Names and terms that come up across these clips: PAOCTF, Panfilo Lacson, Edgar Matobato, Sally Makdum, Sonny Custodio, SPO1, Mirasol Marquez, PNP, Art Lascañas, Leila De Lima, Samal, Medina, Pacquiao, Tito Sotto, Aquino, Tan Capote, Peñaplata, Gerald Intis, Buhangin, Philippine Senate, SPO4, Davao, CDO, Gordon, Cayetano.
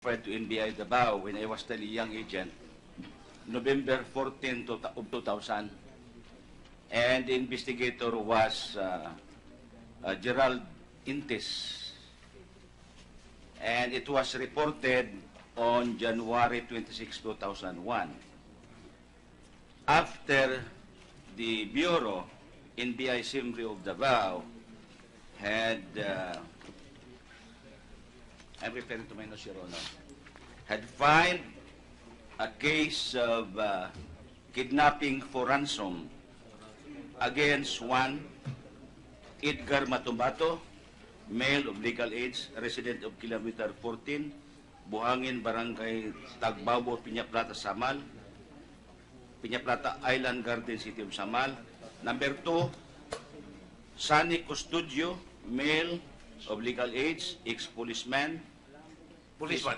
referred to NBI Davao when I was still a young agent, November 14 of 2000, and the investigator was Gerald Intis, and it was reported on January 26, 2001. After the Bureau, NBI Simri of Davao, had, I'm referring to my notes, Your Honor, had filed a case of kidnapping for ransom against one Edgar Matobato, male of legal age, resident of Kilometer 14, Buhangin, Barangay Tagbabo, Peñaplata, Samal, Peñaplata Island Garden, City of Samal. Number 2, Sonny Custodio, male of legal age, ex-policeman. Policeman.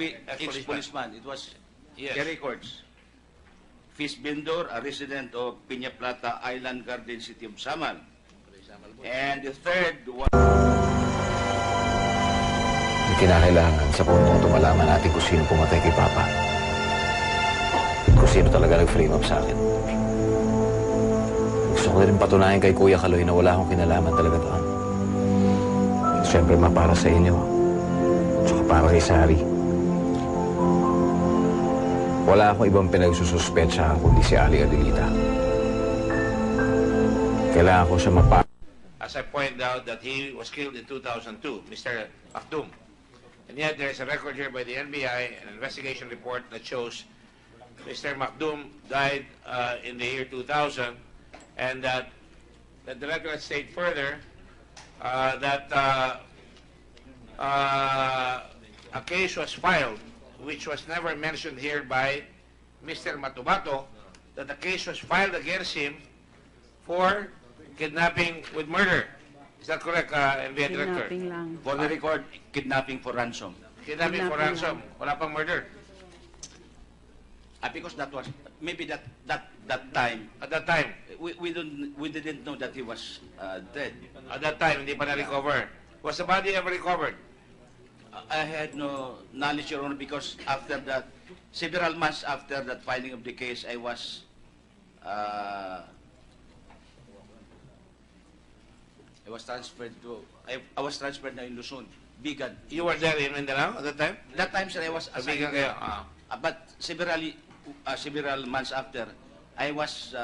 Ex-policeman. It was records. Fish vendor, a resident of Peñaplata Island Garden, City of Samal. And the third one. Kinakailangan sa punong tumalaman natin kung sino pumatay kay Papa. Kung sino talaga nag-frame up sa akin. Gusto ko na rin patunayan kay Kuya Kaloy na wala akong kinalaman talaga doon. Siyempre mapara sa inyo. Tsaka para kay Sari. Wala akong ibang pinagsususpetsahan kundi si Ali Adelita. Kailangan ko siya mapara. As I pointed out that he was killed in 2002, Mr. Makdum. And yet there is a record here by the NBI, an investigation report that shows Mr. Makdum died in the year 2000, and that the record state further that a case was filed which was never mentioned here by Mr. Matobato, that the case was filed against him for kidnapping with murder. Is that correct, NBI Director? Lang. For the record, kidnapping for ransom. Kidnapping for ransom. Lang. Wala pang murder. Because that was, maybe that time. At that time? We didn't know that he was dead. At that time, hindi pa na-recover. Was the body ever recovered? I had no knowledge, Your Honor, because after that, several months after that filing of the case, I was I was transferred now in Luzon, Bigan. You were there in Mindanao at that time? That time, sir, I was assigned. But several months after, I was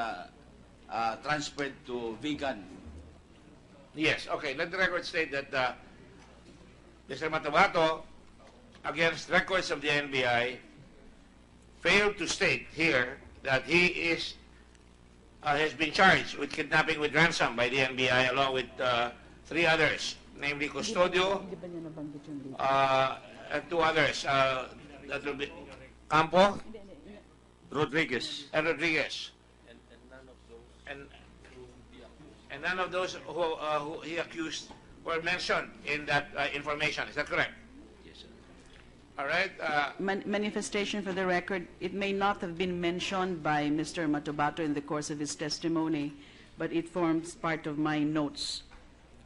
transferred to Bigan. Yes, okay. Let the record state that Mr. Matobato, against records of the NBI, failed to state here that he is has been charged with kidnapping with ransom by the NBI along with 3 others, namely Custodio, 2 others, that will be Campo, Rodriguez, and Rodriguez. And none of those who he accused were mentioned in that information. Is that correct? Yes, sir. All right. Manifestation for the record, it may not have been mentioned by Mr. Matobato in the course of his testimony, but it forms part of my notes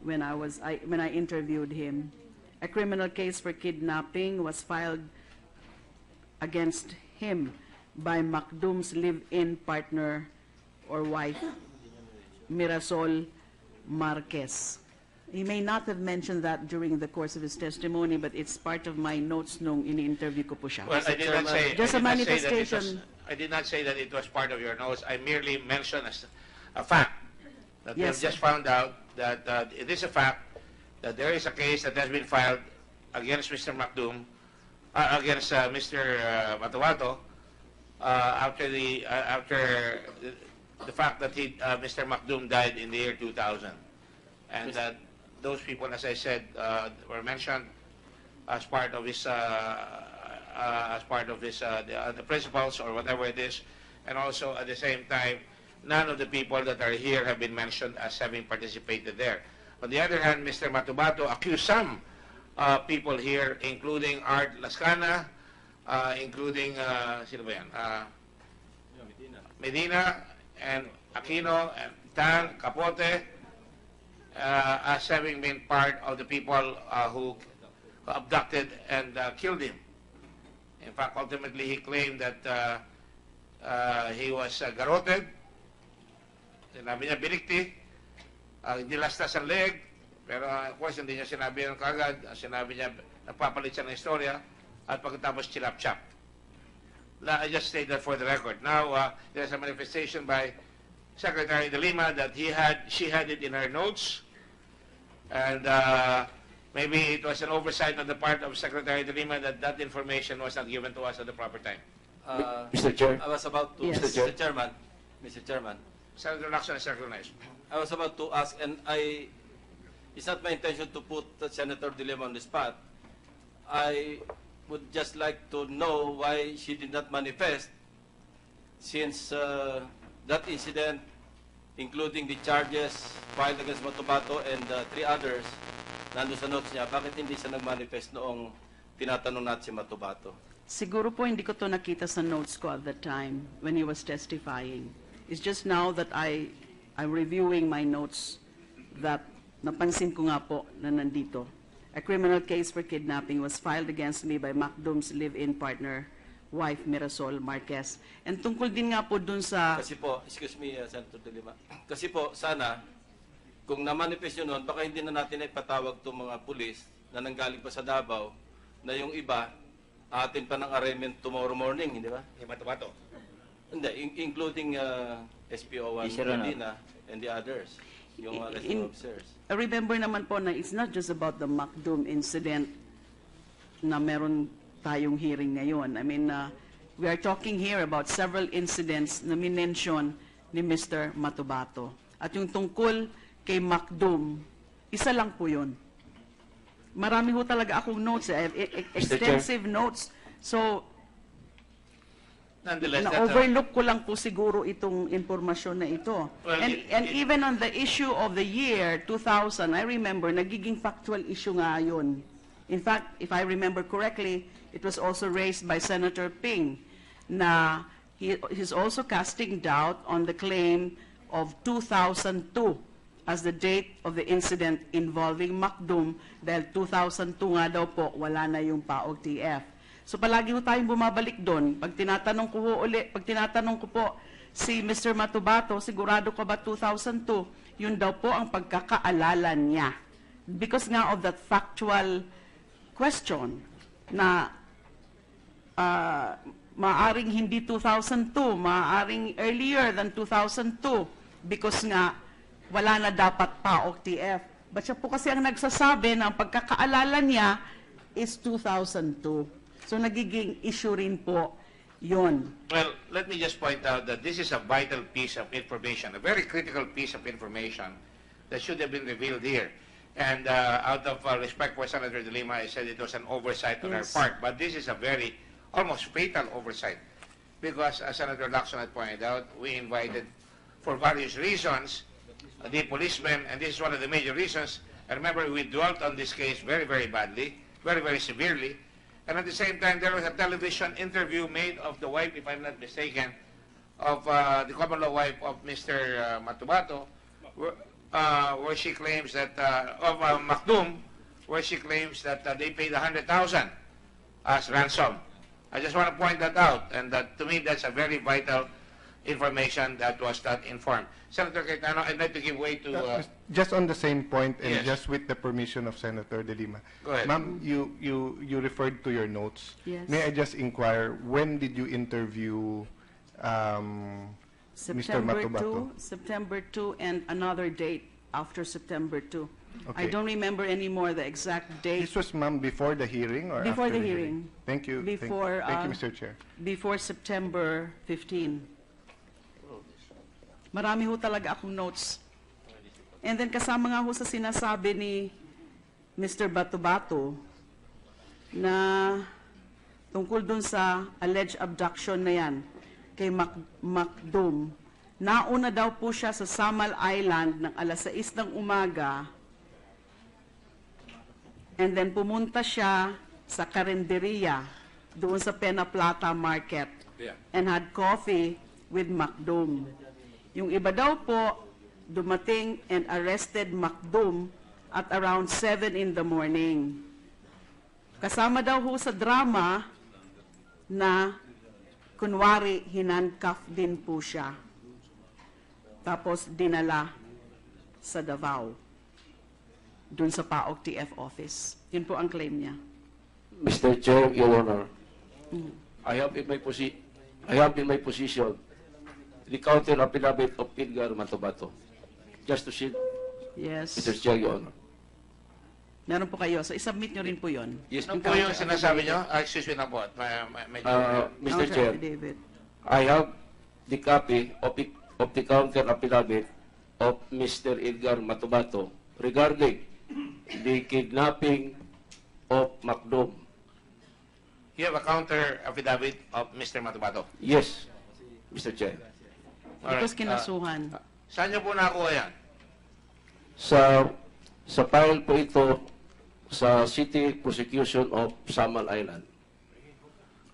when I interviewed him. A criminal case for kidnapping was filed against him by Makdum's live-in partner or wife, Mirasol Marquez. He may not have mentioned that during the course of his testimony, but it's part of my notes nung in-interview ko po siya. Well, I did not say that it was part of your notes. I merely mentioned a fact that we have just found out that it is a fact that there is a case that has been filed against Mr. Makdum, against Mr. Matobato, after the fact that Mr. Makdum died in the year 2000. And that those people, as I said, were mentioned as part of his, the principles or whatever it is, and also at the same time, none of the people that are here have been mentioned as having participated there. On the other hand, Mr. Matobato accused some people here, including Art Lascañas, including Medina, and Aquino, and Tan Capote, as having been part of the people who abducted and killed him. In fact, ultimately he claimed that he was garroted. Sinabi niya, binikti. Nilastas ang leg. Pero of course, hindi niya sinabi yan kagad. Sinabi niya, nagpapalit siya ng istorya. At pagkatapos, chilap-chap. I just state that for the record. Now, there's a manifestation by Secretary De Lima that she had it in her notes. And maybe it was an oversight on the part of Secretary De Lima that that information was not given to us at the proper time. Mr. Chair? I was about to... Yes. Mr. Chairman. Senator Lacson is recognized. I was about to ask, and it's not my intention to put Senator De Lima on the spot. I would just like to know why she did not manifest, since that incident, including the charges filed against Matobato and three others, nandun sa notes niya. Bakit hindi siya nag-manifest noong tinatanong natin si Matobato? Siguro po hindi ko to nakita sa notes ko at the time when he was testifying. It's just now that I'm reviewing my notes that napansin ko nga po na nandito. A criminal case for kidnapping was filed against me by Makdum's live-in partner, wife Mirasol Marquez. And tungkol din nga po dun sa... Kasi po, excuse me, Senator De Lima. Kasi po, sana, kung na-manifest yun nun, baka hindi na natin ipatawag itong mga pulis na nanggaling pa sa Davao, na yung iba, atin pa ng arraignment tomorrow morning, hindi ba? Yung Matobato? Hindi, including SPO1, Medina, and the others. Remember naman po na it's not just about the Makdum incident na meron tayong hearing ngayon. I mean, we are talking here about several incidents na minention ni Mr. Matobato. At yung tungkol kay Makdum, isa lang po yun. Marami ho talaga akong notes. I have extensive notes. So, na-overlook ko lang po siguro itong informasyon na ito. Well, and even on the issue of the year 2000, I remember, nagiging factual issue nga yun. In fact, if I remember correctly, it was also raised by Senator Ping na he's also casting doubt on the claim of 2002 as the date of the incident involving Makdum dahil 2002 nga daw po, wala na yung PAOCTF. So palagi po tayong bumabalik doon. Pag tinatanong ko po si Mr. Matobato, sigurado ko ba 2002? Yun daw po ang pagkakaalala niya. Because nga of that factual question na maaring hindi 2002, maaring earlier than 2002 because nga wala na dapat pa PAOCTF. But siya po kasi ang nagsasabi na ang pagkakaalala niya is 2002. So, nagiging issue rin po yun. Well, let me just point out that this is a vital piece of information, a very critical piece of information that should have been revealed here. And out of respect for Senator De Lima, I said it was an oversight on our part. But this is a very, almost fatal oversight. Because, as Senator Lacson had pointed out, we invited, for various reasons, the policemen, and this is one of the major reasons. I remember we dwelt on this case very, very badly, very, very severely. And at the same time, there was a television interview made of the wife, if I'm not mistaken, of the common law wife of Mr. Matobato, where she claims that, of Makdum, where she claims that they paid $100,000 as ransom. I just want to point that out, and that, to me, that's a very vital information that was not informed. Senator Cayetano, I'd like to give way to... just on the same point, and yes, just with the permission of Senator De Lima. Go ahead. Ma'am, you referred to your notes. Yes. May I just inquire, when did you interview Mr. Matobato? September 2 and another date after September 2. Okay. I don't remember anymore the exact date. This was, ma'am, before the hearing or before after the hearing? Thank you. Before, thank you, Mr. Chair. Before September 15. Marami ho talaga akong notes. And then kasama nga ho sa sinasabi ni Mr. Matobato na tungkol dun sa alleged abduction na yan kay Makdum. Nauna daw po siya sa Samal Island ng alas 6 ng umaga and then pumunta siya sa karinderia doon sa Peñaplata Market and had coffee with Makdum. Yung iba daw po, dumating and arrested Makdum at around 7 in the morning. Kasama daw ho sa drama na kunwari hinandcuff din po siya. Tapos dinala sa Davao, dun sa PAOCTF office. Yun po ang claim niya. Mr. Chair, Your Honor, I have in my position the counter affidavit of Edgar Matobato. Just to see. Yes. Mr. Chair, Your Honor. Meron po kayo. So, isubmit nyo rin po yun. Yes, ano po yung sinasabi nyo? Excuse me na po. Mr. Chair, I have the copy of the counter affidavit of Mr. Edgar Matobato regarding the kidnapping of Makdum. You have a counter affidavit of Mr. Matobato? Yes, Mr. Chair. Because kinasuhan. Saan nyo po nakuha yan? Sa file po ito sa City Prosecution of Samal Island.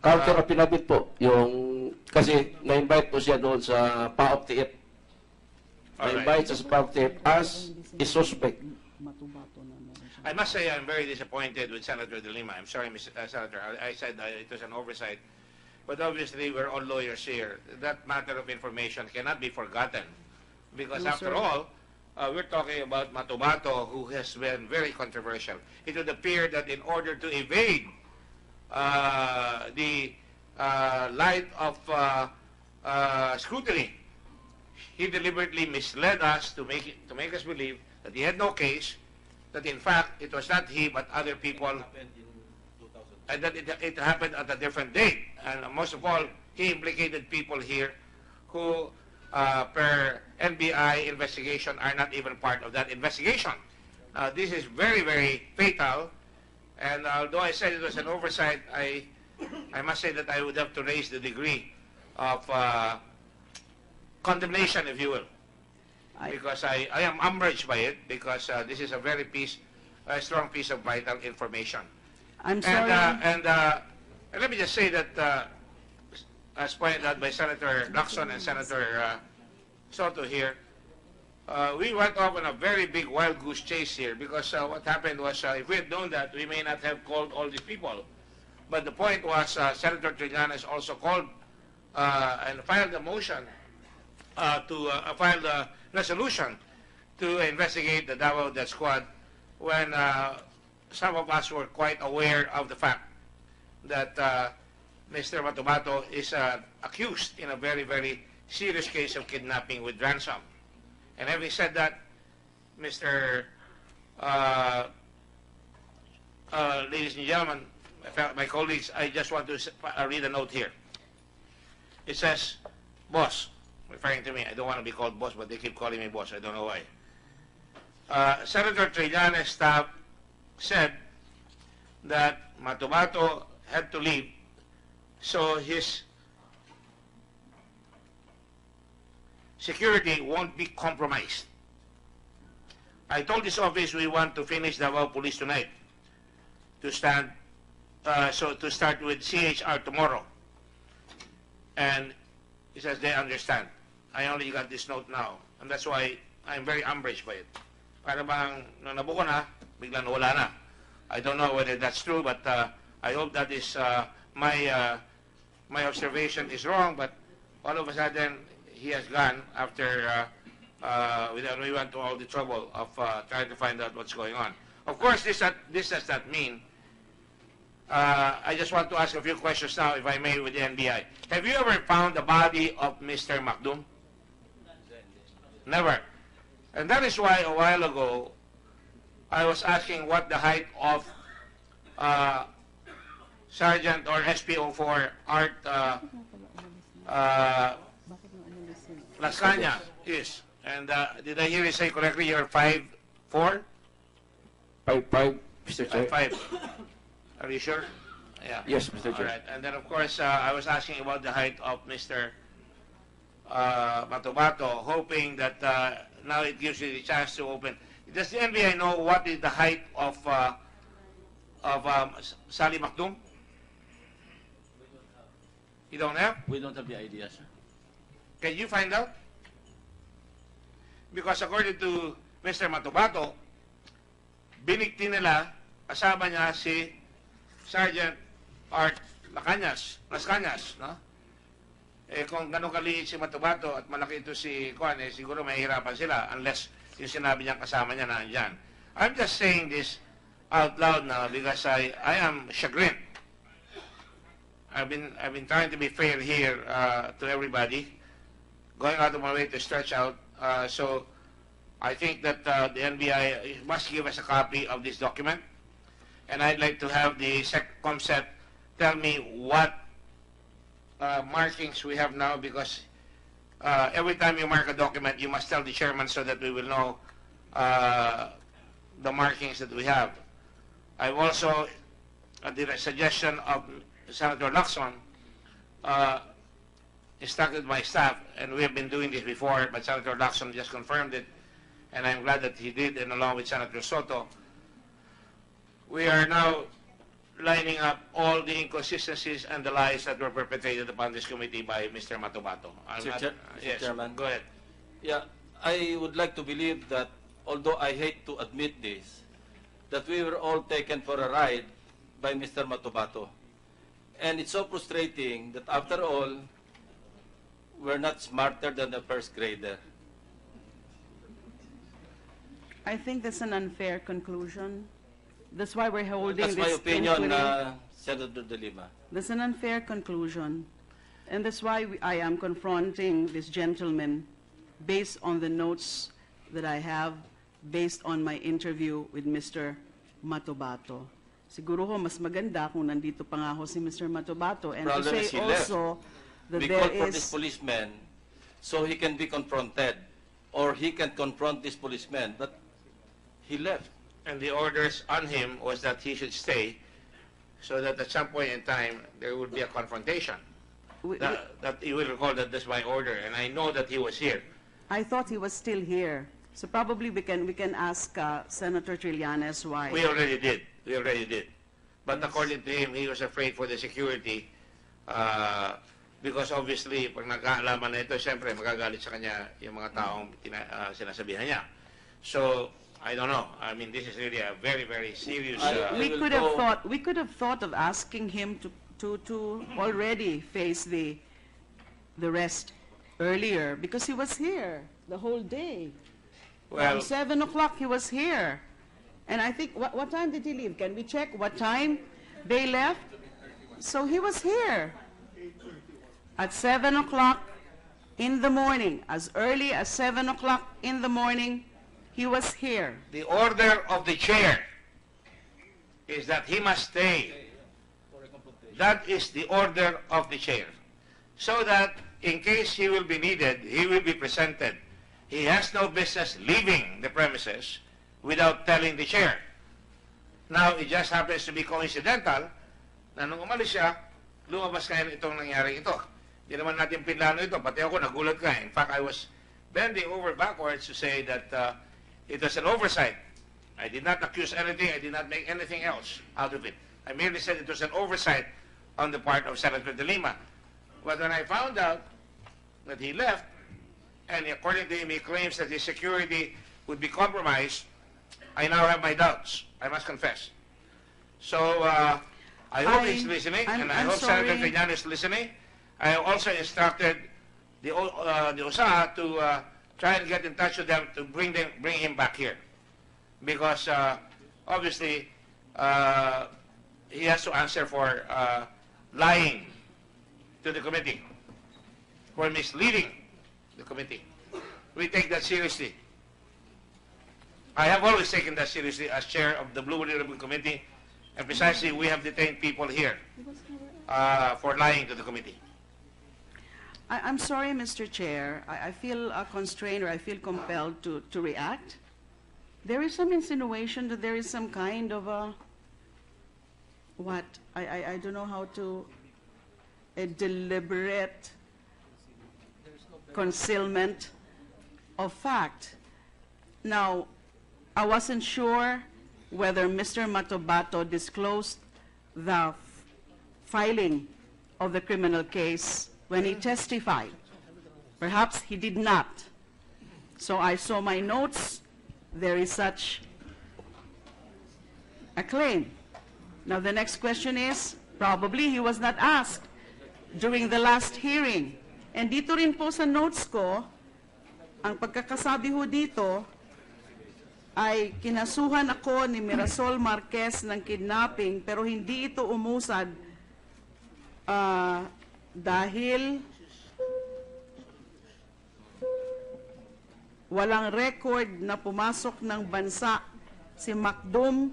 Counter affidavit po yung kasi na-invite po siya doon sa PAOCTF. Na-invite sa PAOCTF as a suspect. I must say I'm very disappointed with Senator De Lima. I'm sorry, Senator. I said it was an oversight. But obviously, we're all lawyers here. That matter of information cannot be forgotten. Because after all, we're talking about Matobato, who has been very controversial. It would appear that in order to evade the light of scrutiny, he deliberately misled us to make us believe that he had no case, that in fact it was not he but other people, and that it happened at a different date. And most of all, he implicated people here who, per NBI investigation, are not even part of that investigation. This is very, very fatal. And although I said it was an oversight, I must say that I would have to raise the degree of condemnation, if you will, because I am umbraged by it, because this is a very strong piece of vital information. I'm sorry. And let me just say that, as pointed out by Senator Lacson and Senator Sotto here, we went off on a very big wild goose chase here, because what happened was, if we had known that, we may not have called all these people. But the point was, Senator Trillanes also called and filed a motion to file a resolution to investigate the Davao Death Squad when some of us were quite aware of the fact that Mr. Matobato is accused in a very, very serious case of kidnapping with ransom. And having said that, ladies and gentlemen, my colleagues, I just want to read a note here. It says, boss, referring to me. I don't want to be called boss, but they keep calling me boss. I don't know why. Senator Trillanes' staff said that Matobato had to leave, so his security won't be compromised. I told this office we want to finish Davao Police tonight, to start with CHR tomorrow. And he says they understand. I only got this note now, and that's why I'm very umbraged by it. Para bang nabuko na, biglang wala na. I don't know whether that's true, but I hope that is my observation is wrong, but all of a sudden he has gone after we went to all the trouble of trying to find out what's going on. Of course, this does not mean. I just want to ask a few questions now, if I may, with the NBI. Have you ever found the body of Mr. Makdum? Never. And that is why a while ago I was asking what the height of Sergeant or SPO4 Art Lascañas is. And did I hear you say correctly you're 5'4"? 5'5", Mr. Chair. 5'5". Are you sure? Yeah. Yes, Mr. Chair. All right. And then, of course, I was asking about the height of Mr. Matobato, hoping that now it gives you the chance to open. Does the NBI know what is the height of Sally Makdum? You don't have? We don't have the idea, sir. Can you find out? Because according to Mr. Matobato, binigti nila, kasama niya si Sergeant Art Lascañas, no? Eh, kung ganun kaliit si Matobato at malaki ito si Juan, eh, siguro mahihirapan sila unless yung sinabi niyang kasama niya na andyan. I'm just saying this out loud now because I am chagrined. I've been trying to be fair here to everybody, going out of my way to stretch out. So I think that the NBI must give us a copy of this document, and I'd like to have the ComSec tell me what markings we have now, because every time you mark a document, you must tell the chairman so that we will know the markings that we have. I've also, at the suggestion of Senator Lacson, instructed my staff, and we have been doing this before, but Senator Lacson just confirmed it, and I'm glad that he did, and along with Senator Sotto, we are now lining up all the inconsistencies and the lies that were perpetrated upon this committee by Mr. Matobato. Mr. Chairman, go ahead. Yeah, I would like to believe that, although I hate to admit this, that we were all taken for a ride by Mr. Matobato. And it's so frustrating that after all, we're not smarter than the first grader. I think that's an unfair conclusion. That's why we're holding this. That's my opinion, Senator De Lima. That's an unfair conclusion. And that's why I am confronting this gentleman based on the notes that I have, based on my interview with Mr. Matobato. Siguro ho, mas maganda kung nandito pa nga ho si Mr. Matobato. And to say also that we call for this policeman so he can be confronted, or he can confront this policeman, but he left. And the orders on him was that he should stay, so that at some point in time there would be a confrontation. That you will recall that that's my order, and I know that he was here. I thought he was still here, so probably we can ask Senator Trillanes why. We already did, but yes. According to him, he was afraid for the security, because obviously, pag nagkaalaman na ito, siyempre magagalit sa kanya yung mga taong sinasabihan niya. So. I don't know. I mean, this is really a very, very serious. We could have thought of asking him to already face the rest earlier, because he was here the whole day. Well, from 7 o'clock he was here, and I think what time did he leave? Can we check what time they left? So he was here at 7 o'clock in the morning, as early as 7 o'clock in the morning. He was here. The order of the chair is that he must stay. That is the order of the chair. So that in case he will be needed, he will be presented. He has no business leaving the premises without telling the chair. Now, it just happens to be coincidental na nung umalis siya, lumabas ngayon itong nangyari ito. Hindi naman natin pinlano ito. Pati ako nagulat ka. In fact, I was bending over backwards to say that it was an oversight. I did not accuse anything. I did not make anything else out of it. I merely said it was an oversight on the part of Senator De Lima. But when I found out that he left, and according to him, he claims that his security would be compromised, I now have my doubts, I must confess. So I hope he's listening, and I hope Senator Peñaplata is listening. I also instructed the OSA to try and get in touch with them to bring him back here, because obviously he has to answer for lying to the committee, for misleading the committee. We take that seriously. I have always taken that seriously as chair of the Blue Ribbon Committee, and precisely we have detained people here for lying to the committee. I'm sorry, Mr. Chair. I feel constrained, or I feel compelled to react. There is some insinuation that there is some kind of a, what? I don't know how to, a deliberate concealment of fact. Now, I wasn't sure whether Mr. Matobato disclosed the filing of the criminal case when he testified. Perhaps he did not. So I saw my notes. There is such a claim. Now the next question is, Probably he was not asked during the last hearing. And dito rin po sa notes ko, ang pagkakasabi ho dito ay kinasuhan ako ni Mirasol Marquez ng kidnapping pero hindi ito umusad dahil walang record na pumasok ng bansa si Makdum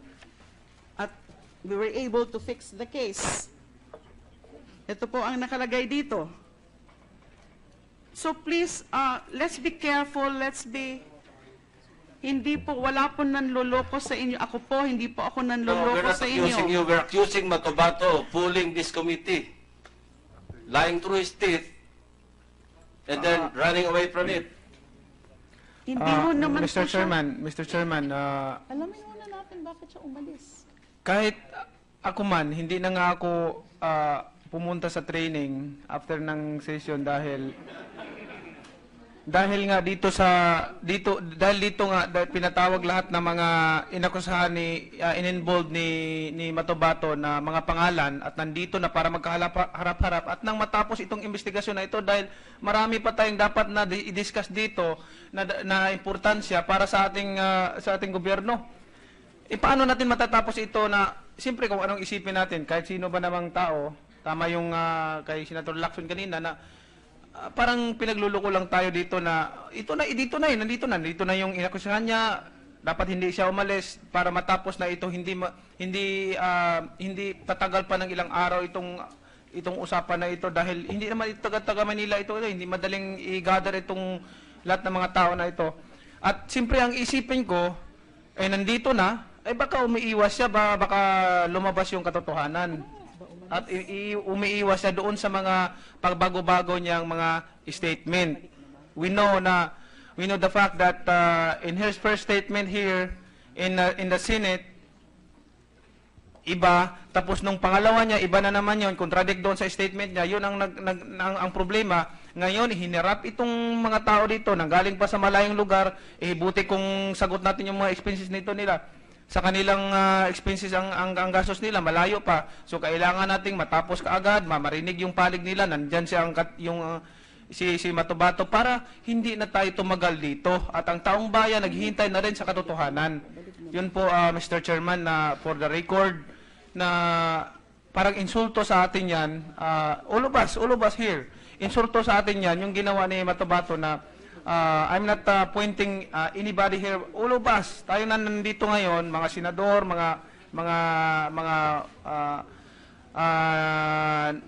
at we were able to fix the case. Ito po ang nakalagay dito. So please, let's be careful, hindi po, wala po nanloloko sa inyo. Ako po, hindi po ako nanloloko sa inyo. We're accusing Matobato of fooling this committee, lying through his teeth, and then running away from it. Hindi mo naman Mr. Chairman, alamin mo na natin bakit siya umalis. Kahit ako man, hindi na nga ako pumunta sa training after ng session dahil pinatawag lahat ng mga inakusahan ni involved ni Matobato na mga pangalan at nandito na para magkaharap-harap at nang matapos itong investigasyon na ito dahil marami pa tayong dapat na i-discuss dito na importansya para sa ating gobyerno. E paano natin matatapos ito na siyempre kung anong isipin natin, kahit sino ba namang tao, tama yung kay Senator Lacson kanina na parang pinagluloko lang tayo dito na nandito na yung inakusahan niya, dapat hindi siya umalis para matapos na ito, hindi tatagal pa ng ilang araw itong usapan na ito dahil hindi naman ito taga Manila ito, hindi madaling i-gather itong lahat ng mga tao na ito. At siyempre ang isipin ko ay nandito na ay baka umiiwas siya, baka lumabas yung katotohanan. At umiiwas siya doon sa mga pagbago-bago niyang mga statement. We know the fact that in his first statement here in the Senate, iba, tapos nung pangalawa niya, iba na naman yun, contradict doon sa statement niya, yun ang problema. Ngayon, hinirap itong mga tao dito, nanggaling pa sa malayong lugar, eh buti kung sagot natin yung mga expenses nito nila. Sa kanilang expenses ang gastos nila, malayo pa. So kailangan nating matapos kaagad, mamarinig yung palig nila, nandyan siya si Matobato para hindi na tayo tumagal dito. At ang taong bayan naghihintay na rin sa katotohanan. Yun po, Mr. Chairman, na for the record, na parang insulto sa atin yan, all of us here, insulto sa atin yan, yung ginawa ni Matobato na I'm not pointing anybody here. All of us, tayo na nandito ngayon, mga senador, mga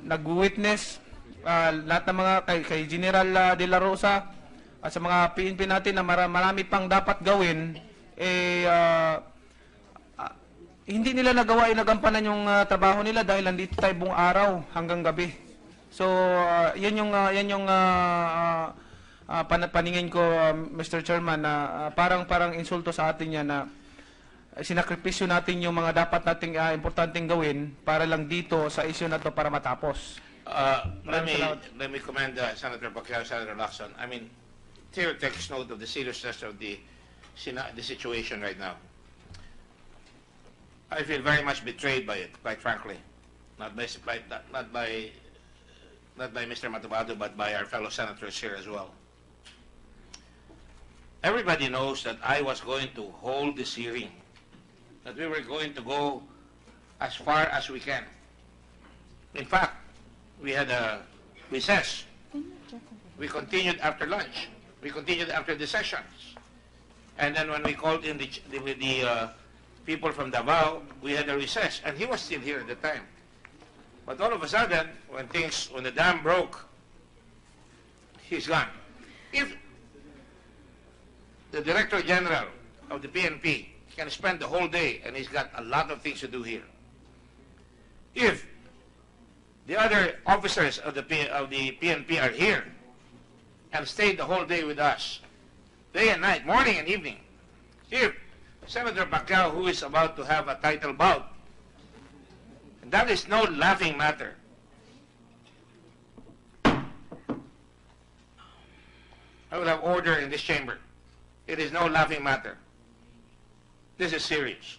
nag-witness, lahat ng mga kay General De La Rosa at sa mga PNP natin na marami pang dapat gawin, hindi nila nagawa, inagampanan yung trabaho nila dahil nandito tayo buong araw hanggang gabi. So, paningin ko, Mr. Chairman, na parang insulto sa atin yan na sinakripisyo natin yung mga dapat nating importanteng gawin para lang dito sa issue na to para matapos. Let me commend Senator Pacquiao, Senator Lacson. I mean, Theo takes note of the seriousness of the situation right now. I feel very much betrayed by it, quite frankly. Not by Mr. Matobato, but by our fellow senators here as well. Everybody knows that I was going to hold this hearing, that we were going to go as far as we can. In fact, we had a recess. We continued after lunch. We continued after the sessions. And then when we called in the people from Davao, we had a recess. And he was still here at the time. But all of a sudden, when the dam broke, he's gone. If the Director General of the PNP can spend the whole day, and he's got a lot of things to do here. If the other officers of the PNP are here and stayed the whole day with us, day and night, morning and evening. If Senator Pacquiao, who is about to have a title bout, and that is no laughing matter. I will have order in this chamber. It is no laughing matter. This is serious.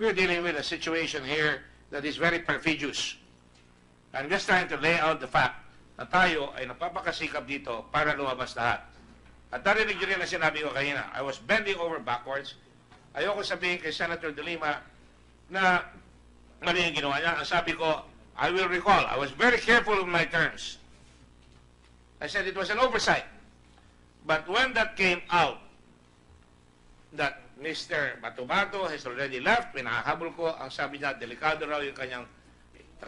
We're dealing with a situation here that is very perfidious. I'm just trying to lay out the fact na tayo ay napapakasikap dito para lumabas lahat. At narinig nyo rin na sinabi ko kanina, I was bending over backwards. Ayoko sabihin kay Senator De Lima na mali ang ginawa niya. Ang sabi ko, I will recall, I was very careful in my terms. I said it was an oversight. But when that came out, that Mr. Matobato has already left, pinahabol ko, ang sabi niya, delikado raw yung kanyang,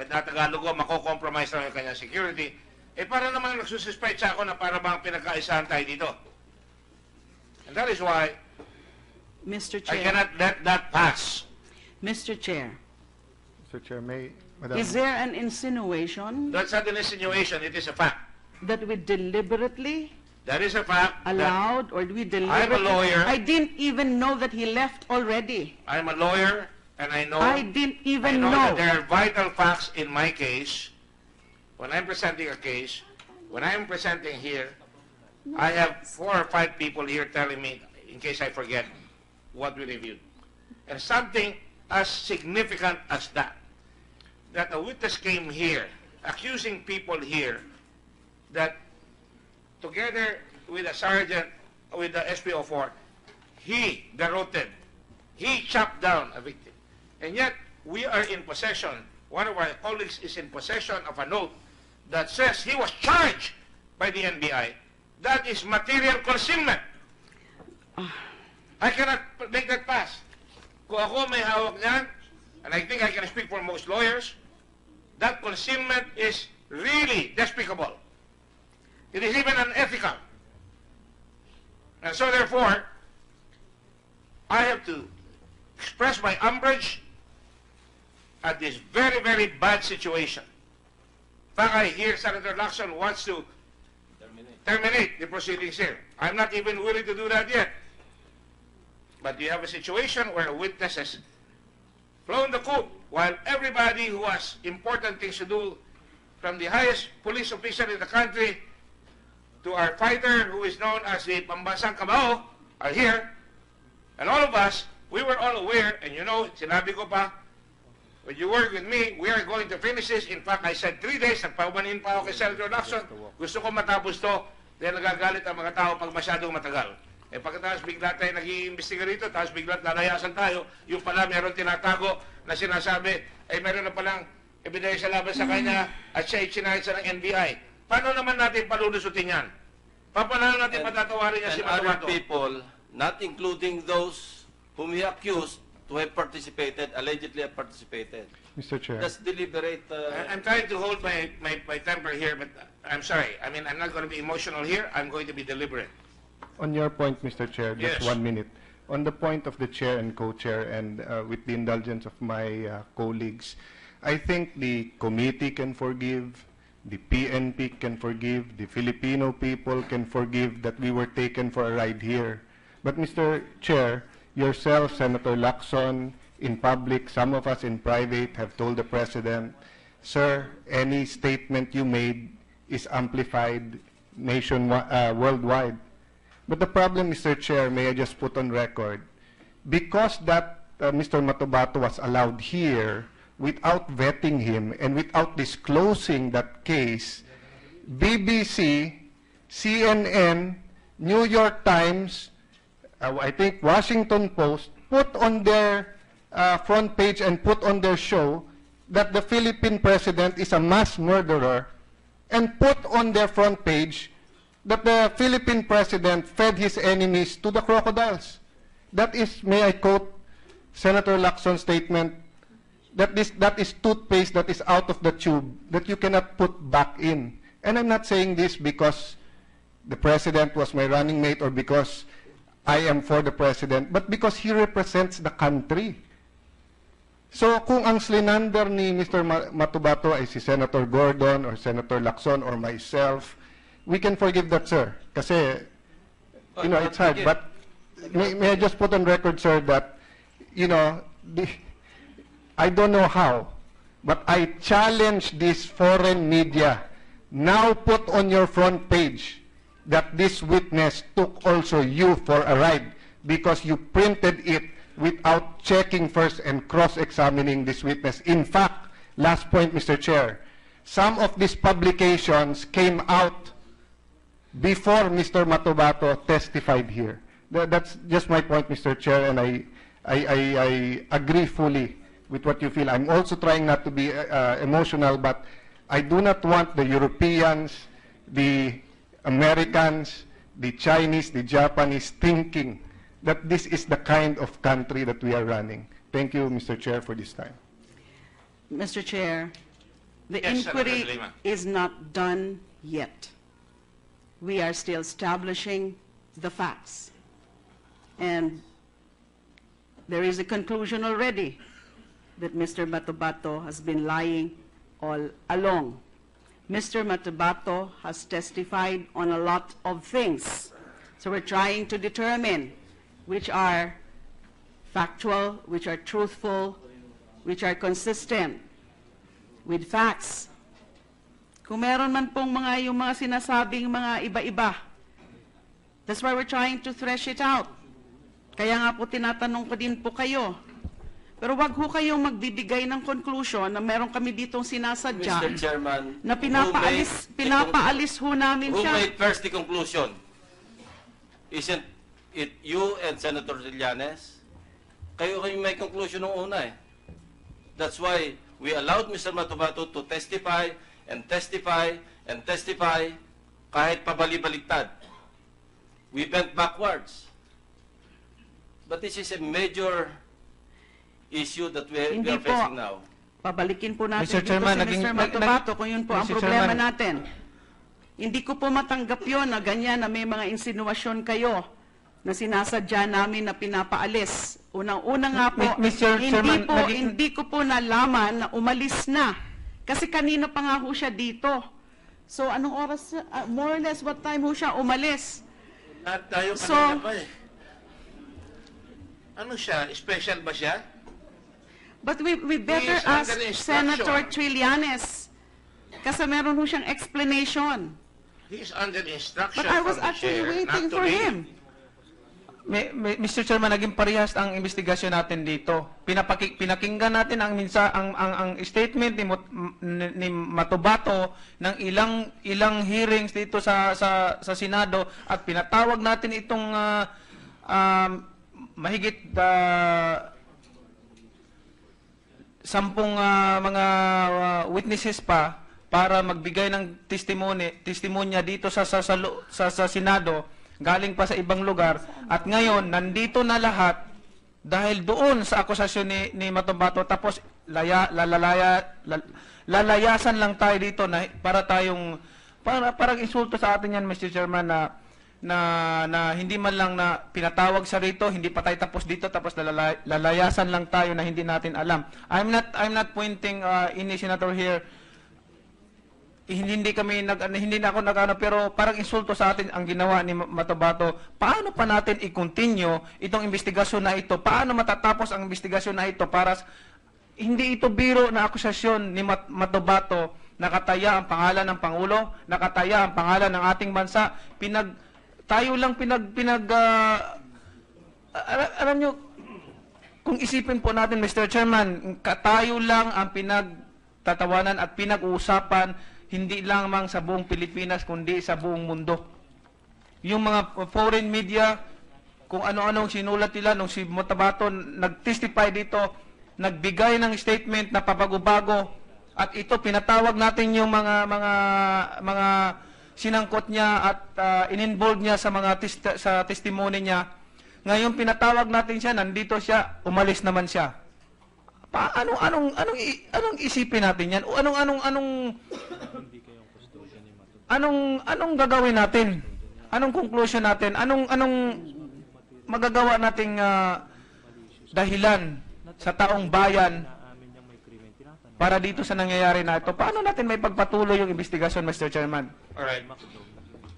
natagalo ko, makukompromise raw yung kanyang security, eh para naman nagsususpect siya ako na para bang pinagkaisahan tayo dito. And that is why Mr. Chair, I cannot let that pass. Mr. Chair. Mr. Chair, may... Madam. Is there an insinuation? That's not an insinuation, it is a fact. That we deliberately... That is a fact. Allowed, or we deliberately... I'm a lawyer. I didn't even know that he left already. I'm a lawyer, and I know... I didn't even know. I know that there are vital facts in my case. When I'm presenting a case, when I'm presenting here, I have 4 or 5 people here telling me, in case I forget, what we reviewed. And something as significant as that, that a witness came here, accusing people here, that... Together with a sergeant, with the SPO4, he garroted, he chopped down a victim. And yet, we are in possession, one of our colleagues is in possession of a note that says he was charged by the NBI. That is material concealment. I cannot make that pass. Kung ako may hawak niyan, and I think I can speak for most lawyers, that concealment is really despicable. It is even unethical. And so therefore, I have to express my umbrage at this very, very bad situation. In fact, I hear Senator Lacson wants to terminate the proceedings here. I'm not even willing to do that yet. But you have a situation where a witness has flown the coop while everybody who has important things to do, from the highest police official in the country to our fighter who is known as the Pambansang Kamao, are here. And all of us, we were all aware, and you know, sinabi ko pa, when you work with me, we are going to finish this. In fact, I said 3 days, nagpaumanin pa ako kay Senator Lacson, gusto ko matapos to, dahil nagagalit ang mga tao pag masyadong matagal. Eh pagkatapos bigla tayo nag-iimbestiga rito, tapos bigla lalayasan tayo, yung pala meron tinatago na sinasabi, eh meron na palang ebidensya laban sa kanya at siya itinahid sa ng NBI. Paano naman natin palulusutin yan? Paano natin patatawarin niya si Matobato? And other people, not including those whom he accused to have participated, allegedly have participated. Mr. Chair. Just deliberate... I'm trying to hold my temper here, but I'm sorry. I mean, I'm not going to be emotional here. I'm going to be deliberate. On your point, Mr. Chair, just 1 minute. On the point of the chair and co-chair and with the indulgence of my colleagues, I think the committee can forgive... The PNP can forgive, the Filipino people can forgive that we were taken for a ride here. But Mr. Chair, yourself, Senator Lacson, in public, some of us in private have told the President, sir, any statement you made is amplified nationwide, worldwide. But the problem, Mr. Chair, may I just put on record, because that Mr. Matobato was allowed here, without vetting him and without disclosing that case, BBC, CNN, New York Times, I think Washington Post, put on their front page and put on their show that the Philippine president is a mass murderer, and put on their front page that the Philippine president fed his enemies to the crocodiles. That is, may I quote Senator Lacson's statement, that is toothpaste that is out of the tube that you cannot put back in. And I'm not saying this because the president was my running mate or because I am for the president, but because he represents the country. So kung ang slinander ni Mr. Matobato ay si Senator Gordon or Senator Lacson or myself, we can forgive that, sir. Kasi, you know, it's hard. But may I just put on record, sir, that, you know, I don't know how, but I challenge this foreign media. Now put on your front page that this witness took also you for a ride because you printed it without checking first and cross-examining this witness. In fact, last point, Mr. Chair, some of these publications came out before Mr. Matobato testified here. That's just my point, Mr. Chair, and I agree fully with what you feel. I'm also trying not to be emotional, but I do not want the Europeans, the Americans, the Chinese, the Japanese thinking that this is the kind of country that we are running. Thank you, Mr. Chair, for this time. Mr. Chair, the inquiry is not done yet. We are still establishing the facts. And there is a conclusion already that Mr. Matobato has been lying all along. Mr. Matobato has testified on a lot of things. So we're trying to determine which are factual, which are truthful, which are consistent with facts. Kung meron man pong mga yung mga sinasabing mga iba-iba, that's why we're trying to thresh it out. Kaya nga po tinatanong ko din po kayo. Pero wag ho kayong magbibigay ng conclusion na meron kami ditong sinasadya, Mr. Chairman, na pinapaalis ho namin siya. Who made first the conclusion? Isn't it you and Senator Trillanes? Kayo may conclusion nung una eh. That's why we allowed Mr. Matobato to testify and testify and testify kahit pabali-baliktad. We bent backwards. But this is a major issue that we are facing now. Pabalikin po natin dito si Mr. Matobato kung yun po ang problema natin. Hindi ko po matanggap yun na ganyan na may mga insinuasyon kayo na sinasadya namin na pinapaalis. Unang-una nga po, hindi ko po nalaman na umalis na. Kasi kanina pa nga ho siya dito. So anong oras, more or less what time ho siya umalis? Lahat tayo kanina pa eh. Ano siya? Special ba siya? But we better ask Senator Trillanes kasi meron ho siyang explanation. He is under instruction. But I was actually waiting for him. Mr. Chairman, naging parehas ang investigasyon natin dito. Pinakinggan natin ang statement ni Matobato ng ilang hearings dito sa Senado at pinatawag natin itong mahigit sampung mga witnesses pa para magbigay ng testimonya dito sa Senado, galing pa sa ibang lugar. At ngayon, nandito na lahat dahil doon sa akusasyon ni Matobato. Tapos, lalayasan lang tayo dito na parang insulto sa atin yan, Mr. Chairman, na hindi man lang na pinatawag sa rito, hindi pa tayo tapos dito, tapos lalayasan lang tayo na hindi natin alam. I'm not pointing any senator here. Hindi na ako nagano, pero parang insulto sa atin ang ginawa ni Matobato. Paano pa natin i-continue itong investigasyon na ito? Paano matatapos ang investigasyon na ito para hindi ito biro na akusasyon ni Matobato? Nakataya ang pangalan ng Pangulo, nakataya ang pangalan ng ating bansa, alam nyo, kung isipin po natin, Mr. Chairman, tayo lang ang pinagtatawanan at pinag-uusapan, hindi lamang sa buong Pilipinas, kundi sa buong mundo. Yung mga foreign media, kung ano-anong sinulat nila, nung si Matobato nag-testify dito, nagbigay ng statement na pabago-bago, at ito, pinatawag natin yung mga sinangkot niya at in-involve niya sa mga testimony niya. Ngayon pinatawag natin siya, nandito siya, umalis naman siya. Anong isipin natin yan? O anong gagawin natin? Anong conclusion natin? Anong magagawa nating dahilan sa taong bayan para dito sa nangyayari na ito? Paano natin may pagpatuloy yung investigasyon, Mr. Chairman? Alright.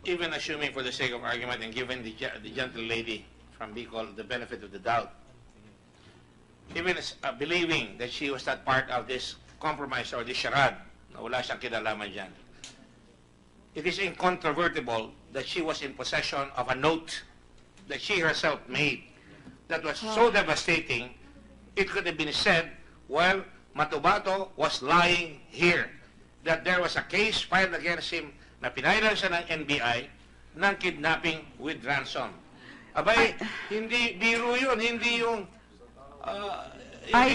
Even assuming for the sake of argument and given the gentle lady from Bicol the benefit of the doubt, even believing that she was not part of this compromise or this charade, na wala siyang kinalaman dyan, it is incontrovertible that she was in possession of a note that she herself made that was so devastating, it could have been said, well, Matobato was lying here, that there was a case filed against him na pinailan siya ng NBI ng kidnapping with ransom. Abay, hindi biro yun, hindi yung... I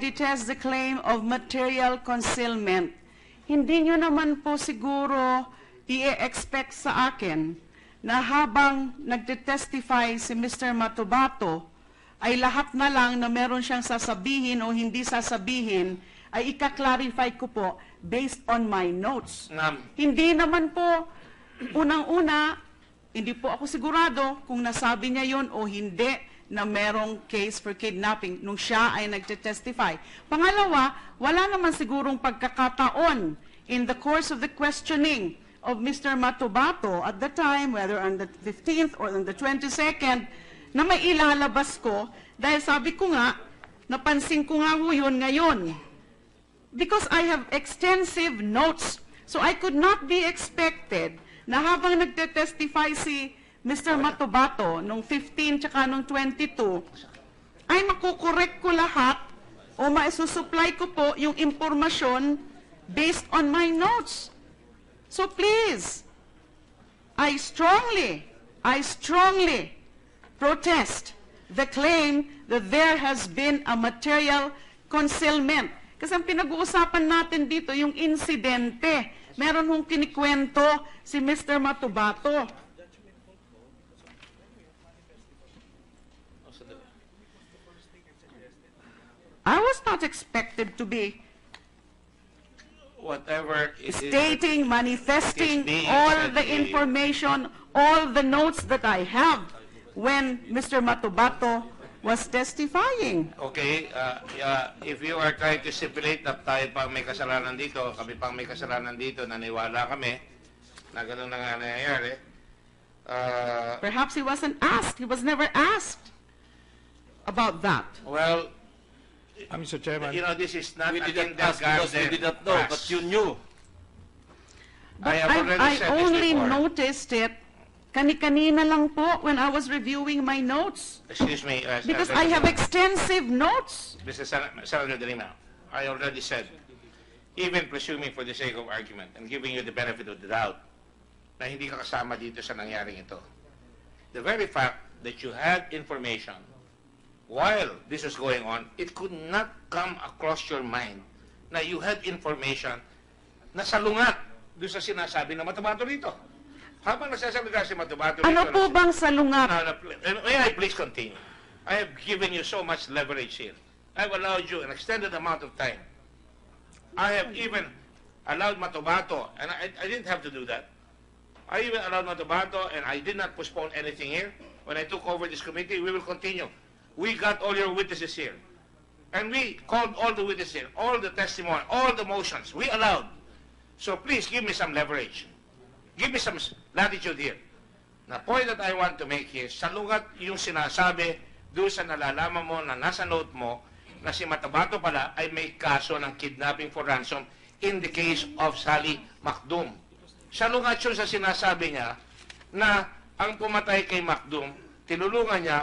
detest the claim of material concealment. Hindi nyo naman po siguro i-expect sa akin na habang nagtitestify si Mr. Matobato, ay lahat na lang na meron siyang sasabihin o hindi sasabihin, ay ika-clarify ko po based on my notes. Hindi naman po, unang-una, hindi po ako sigurado kung nasabi niya yun o hindi na merong case for kidnapping nung siya ay nagtetestify. Pangalawa, wala naman sigurong pagkakataon in the course of the questioning of Mr. Matobato at the time, whether on the 15th or on the 22nd, na may ilalabas ko dahil sabi ko nga, napansin ko nga yun ngayon. Because I have extensive notes, so I could not be expected na habang nagtetestify si Mr. Matobato, nung 15 tsaka nung 22, ay makukorek ko lahat o maisusupply ko po yung impormasyon based on my notes. So please, I strongly protest the claim that there has been a material concealment. Kasi ang pinag-uusapan natin dito, yung insidente. Meron hong kinikwento si Mr. Matobato. I was not expected to be whatever stating, manifesting all the information, all the notes that I have when Mr. Matobato was testifying. Okay, if you are trying to stipulate na tayo pang may kasalanan dito, kami pang may kasalanan dito, naniwala kami na ganun na nga nangyayari. Perhaps he wasn't asked. He was never asked about that. Well, Mr. Chairman, you know, this is not against the guard. We did not know, but you knew. But I only noticed it kani-kanina lang po when I was reviewing my notes. Excuse me. Because I have extensive notes. Mr. Senator De Lima, I already said, even presuming for the sake of argument and giving you the benefit of the doubt, na hindi ka kasama dito sa nangyaring ito. The very fact that you had information while this was going on, it could not come across your mind na you had information na salungat doon sa sinasabi na Matobato rito. Habang nasasalita si Matobato rito... Ano po bang salungat? May I please continue? I have given you so much leverage here. I have allowed you an extended amount of time. I have even allowed Matobato, and I didn't have to do that. I even allowed Matobato, and I did not postpone anything here. When I took over this committee, we will continue. We got all your witnesses here. And we called all the witnesses here, all the testimony, all the motions. We allowed. So please give me some leverage. Give me some latitude here. The point that I want to make here, salugat yung sinasabi doon sa nalalaman mo na nasa note mo na si Matobato pala ay may kaso ng kidnapping for ransom in the case of Sally Makdum. Salugat yun sa sinasabi niya na ang pumatay kay Makdum, tinulungan niya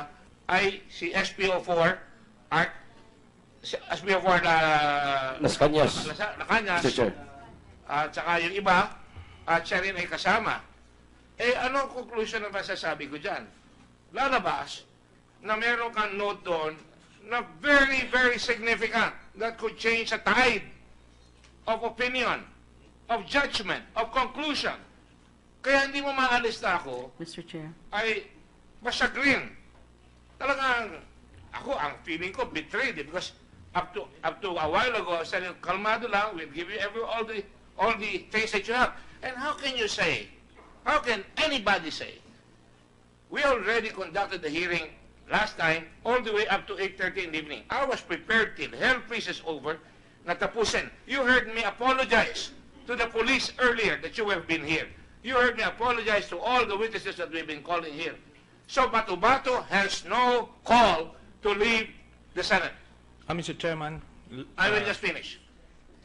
ay si SPO4, Art, si SPO4 na... Lascañas. Lascañas. At saka yung iba, at siya rin ay kasama. Eh, anong conclusion na masasabi ko dyan? Lalabas na meron kang note doon na very, very significant that could change the tide of opinion, of judgment, of conclusion. Kaya hindi mo maalis na ako, Mr. Chair, ay masagrin. Talagang, ako, ang feeling ko, betrayed eh, because up to a while ago, I said, kalmado lang, we'll give you all the things that you have. And how can you say, how can anybody say, we already conducted the hearing last time, all the way up to 8:30 in the evening. I was prepared till hell freezes over, natapusin. You heard me apologize to the police earlier that you have been here. You heard me apologize to all the witnesses that we've been calling here. So Matobato has no call to leave the Senate. Mr. Chairman, I will just finish.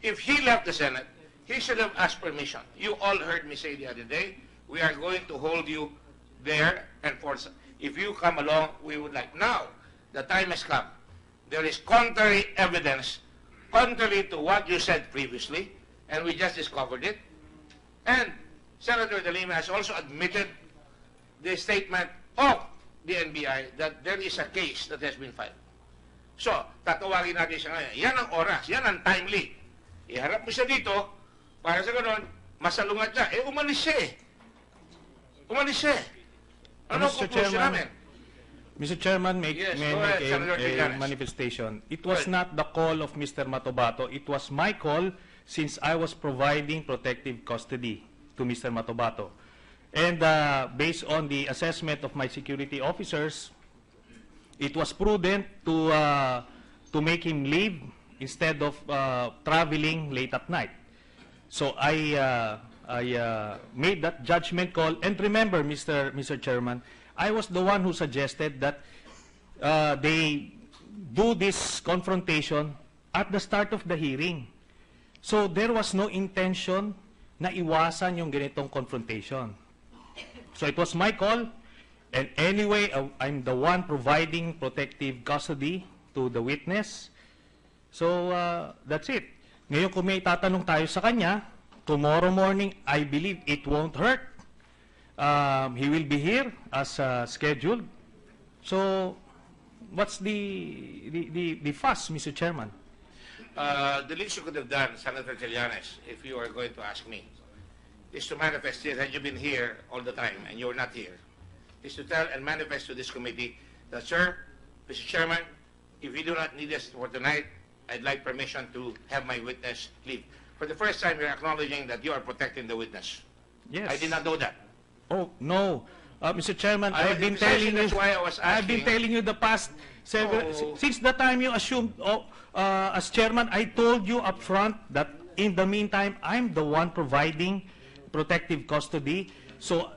If he left the Senate, he should have asked permission. You all heard me say the other day, we are going to hold you there and for If you come along, we would like. Now, the time has come. There is contrary evidence, contrary to what you said previously, and we just discovered it. And Senator De Lima has also admitted the statement of the NBI that there is a case that has been filed. So, tatawagin natin siya ngayon. Yan ang oras, yan ang timely. Iharap mo siya dito, para sa ganun, masalungat siya. Eh, umalis siya eh. Umalis siya eh. Ano ang conclusion namin? Mr. Chairman, may make a manifestation. It was not the call of Mr. Matobato. It was my call since I was providing protective custody to Mr. Matobato. And based on the assessment of my security officers, it was prudent to make him leave instead of traveling late at night. So I made that judgment call. And remember, Mr. Chairman, I was the one who suggested that they do this confrontation at the start of the hearing. So there was no intention na iwasan yung ganitong confrontation. So it was my call. And anyway, I'm the one providing protective custody to the witness. So that's it. Ngayon kung may tatanong tayo sa kanya, tomorrow morning, I believe it won't hurt. He will be here as scheduled. So what's the fuss, Mr. Chairman? The least you could have done, Senator Trillanes, if you are going to ask me, is to manifest this, and you've been here all the time, and you're not here, is to tell and manifest to this committee that, sir, Mr. Chairman, if you do not need us for tonight, I'd like permission to have my witness leave. For the first time, you're acknowledging that you are protecting the witness. Yes. I did not know that. Oh, no. Mr. Chairman, I've been telling you. I've been telling you the past several since the time you assumed as chairman. I told you up front that in the meantime, I'm the one providing protective custody. So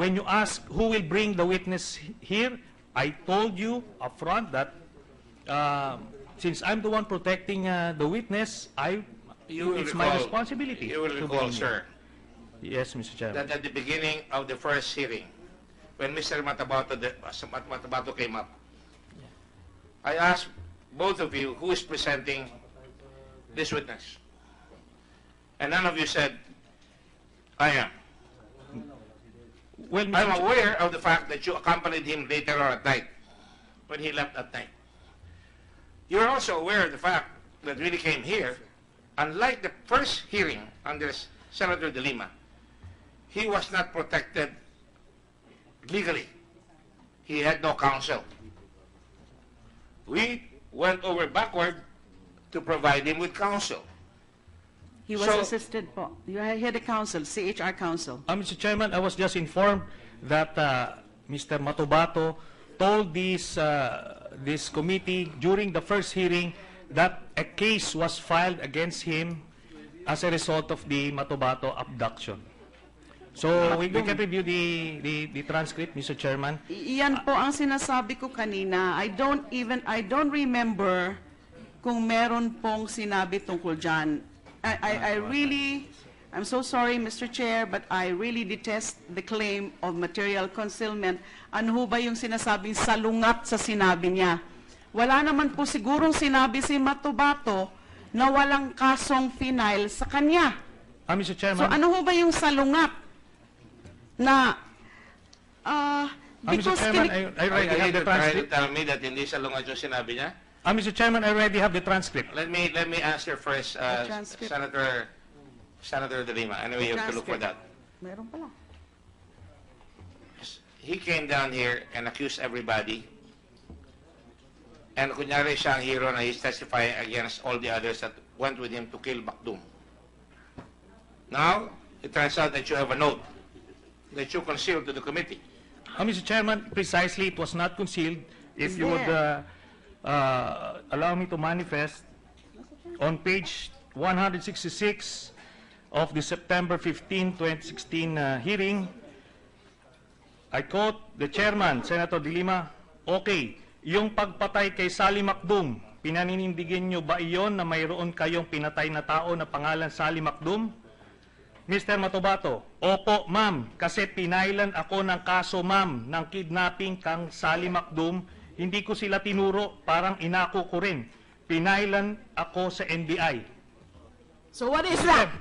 when you ask who will bring the witness here, I told you up front that since I'm the one protecting the witness, it's my responsibility. You will recall, sir. Yes, Mr. Chairman. That at the beginning of the first hearing, when Mr. Matobato came up, I asked both of you who is presenting this witness. And none of you said, I am. Well, I'm aware of the fact that you accompanied him later on at night, when he left at night. You're also aware of the fact that when he came here, unlike the first hearing under Senator De Lima, he was not protected legally. He had no counsel. We went over backward to provide him with counsel. He was assisted. You had a counsel, CHR counsel. Mr. Chairman, I was just informed that Mr. Matobato told this committee during the first hearing that a case was filed against him as a result of the Matobato abduction. So, we can review the transcript, Mr. Chairman. Iyan po ang sinasabi ko kanina. I don't remember kung meron pong sinabi tungkol dyan. I'm so sorry, Mr. Chair, but I really detest the claim of material concealment. Ano ba yung sinasabing salungat sa sinabi niya? Wala naman po sigurong sinabi si Matobato na walang kasong final sa kanya. Mr. Chairman. So, ano ba yung salungat? Na, because Mr. Chairman, I already have the transcript. Tell me that hindi salungat yung sinabi niya? Mr. Chairman, I already have the transcript. Let me answer first, Senator De Lima. Anyway, you have to look for that. Meron pala. He came down here and accused everybody. And kunyari siyang hero na he's testifying against all the others that went with him to kill Makdum. Now, it turns out that you have a note that you concealed to the committee. Mr. Chairman, precisely, it was not concealed. If you would allow me to manifest, on page 166 of the September 15, 2016 hearing, I quote the chairman, Senator De Lima, okay, yung pagpatay kay Sally Makdum, pinaninindigan nyo ba iyon na mayroon kayong pinatay na tao na pangalan Sally Makdum? Mr. Matobato, opo ma'am, kasi pinailan ako ng kaso ma'am ng kidnapping kang Sally Makdum. Hindi ko sila tinuro, parang inako ko rin. Pinailan ako sa NBI. So what is that?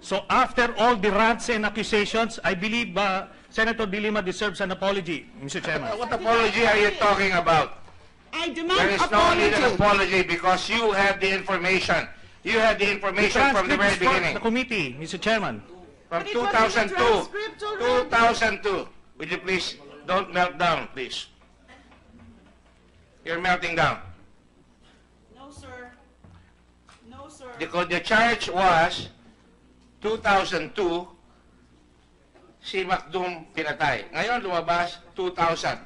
So after all the rants and accusations, I believe Senator De Lima deserves an apology, Mr. Chairman. What apology are you talking about? I demand apology. There is no need an apology because you have the information. You had the information from the very beginning. The committee, Mr. Chairman. From 2002. Would you please don't melt down, please? You're melting down. No, sir. No, sir. Because the charge was 2002, si Makdum pinatay. Ngayon lumabas 2000.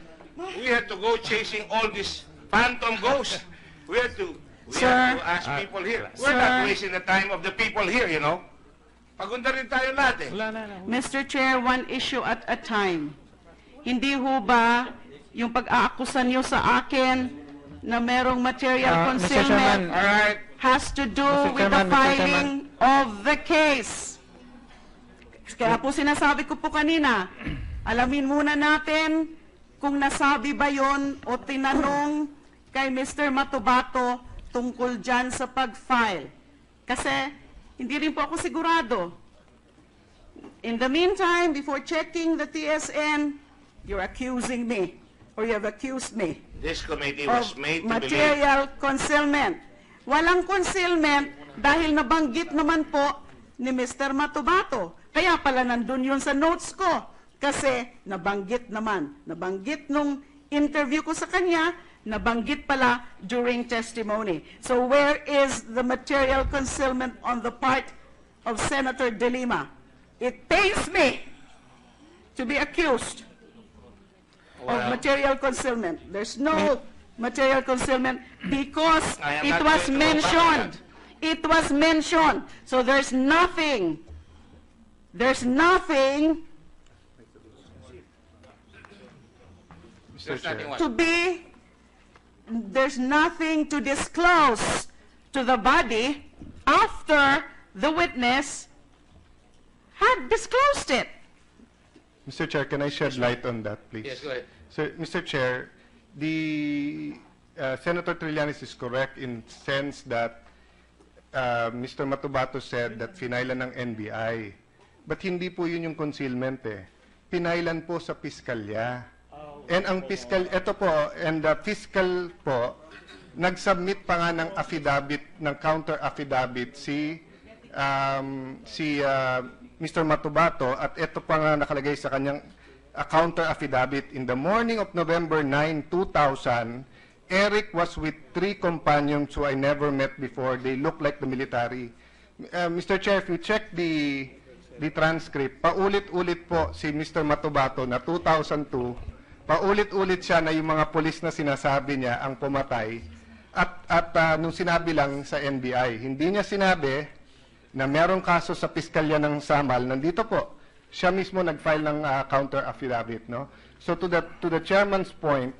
We had to go chasing all these phantom ghosts. We had to. We have to ask people here. We're not wasting the time of the people here, you know. Pagunda rin tayo natin. Mr. Chair, one issue at a time. Hindi ho ba yung pag-aakusa niyo sa akin na merong material concealment has to do with the filing of the case? Kaya po sinasabi ko po kanina, alamin muna natin kung nasabi ba yon o tinanong kay Mr. Matobato tungkol dyan sa pag-file. Kasi, hindi rin po ako sigurado. In the meantime, before checking the TSN, you're accusing me, or you have accused me. This committee was made to believe material concealment. Walang concealment dahil nabanggit naman po ni Mr. Matobato. Kaya pala nandun yun sa notes ko. Kasi, nabanggit naman. Nabanggit nung interview ko sa kanya, nabanggit pala during testimony. So where is the material concealment on the part of Senator De Lima? It pains me to be accused of material concealment. There's no material concealment because it was mentioned. It was mentioned. So there's nothing. There's nothing to be. There's nothing to disclose to the body after the witness had disclosed it. Mr. Chair, can I shed light on that, please? Yes, go ahead. So, Mr. Chair, the Senator Trillanes is correct in the sense that Mr. Matobato said that pinailan ng NBI. But hindi po yun yung concealment eh. Pinailan po sa piskalya. And ang fiscal, ito po, and the fiscal po, nag-submit pa nga ng affidavit, ng counter-affidavit si Mr. Matobato at ito pa nga nakalagay sa kanyang counter-affidavit. In the morning of November 9, 2000, Eric was with 3 companions who I never met before. They look like the military. Mr. Chair, if you check the transcript, paulit-ulit po si Mr. Matobato na 2002, paulit-ulit siya na yung mga polis na sinasabi niya ang pumatay at nung sinabi lang sa NBI. Hindi niya sinabi na merong kaso sa piskalya ng Samal. Nandito po, siya mismo nag-file ng counter affidavit. No? So to the chairman's point,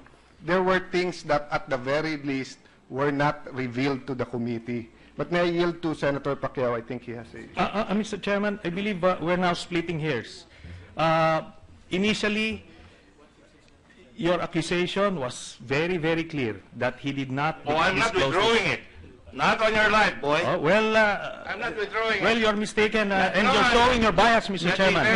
there were things that at the very least were not revealed to the committee. But may I yield to Senator Pacquiao? I think he has a... Mr. Chairman, I believe we're now splitting hairs. Initially, your accusation was very, very clear that he did not. Oh, I'm not withdrawing it. Not on your life, boy. Oh, well, I'm not withdrawing it. Well, you're mistaken, and no, you're showing your bias, Mr. Chairman.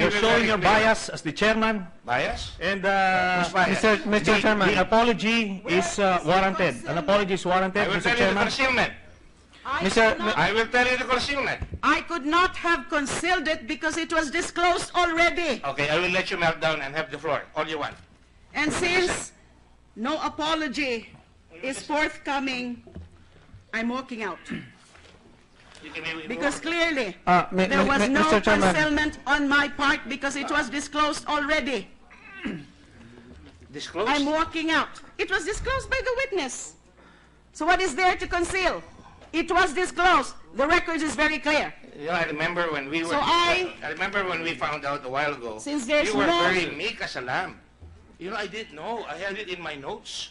You're showing your bias as the chairman. Bias? And Mr. Chairman, an apology is warranted. An apology is warranted, Mr. Chairman. I will tell you the concealment. I could not have concealed it because it was disclosed already. Okay, I will let you melt down and have the floor. All you want. And since no apology is forthcoming, I'm walking out. Because clearly, there was no concealment on my part because it was disclosed already. Disclosed? I'm walking out. It was disclosed by the witness. So what is there to conceal? It was disclosed. The record is very clear. You know, I remember when we found out a while ago. Since there's you were very meek as a lamb. You know, I didn't know. I had it in my notes.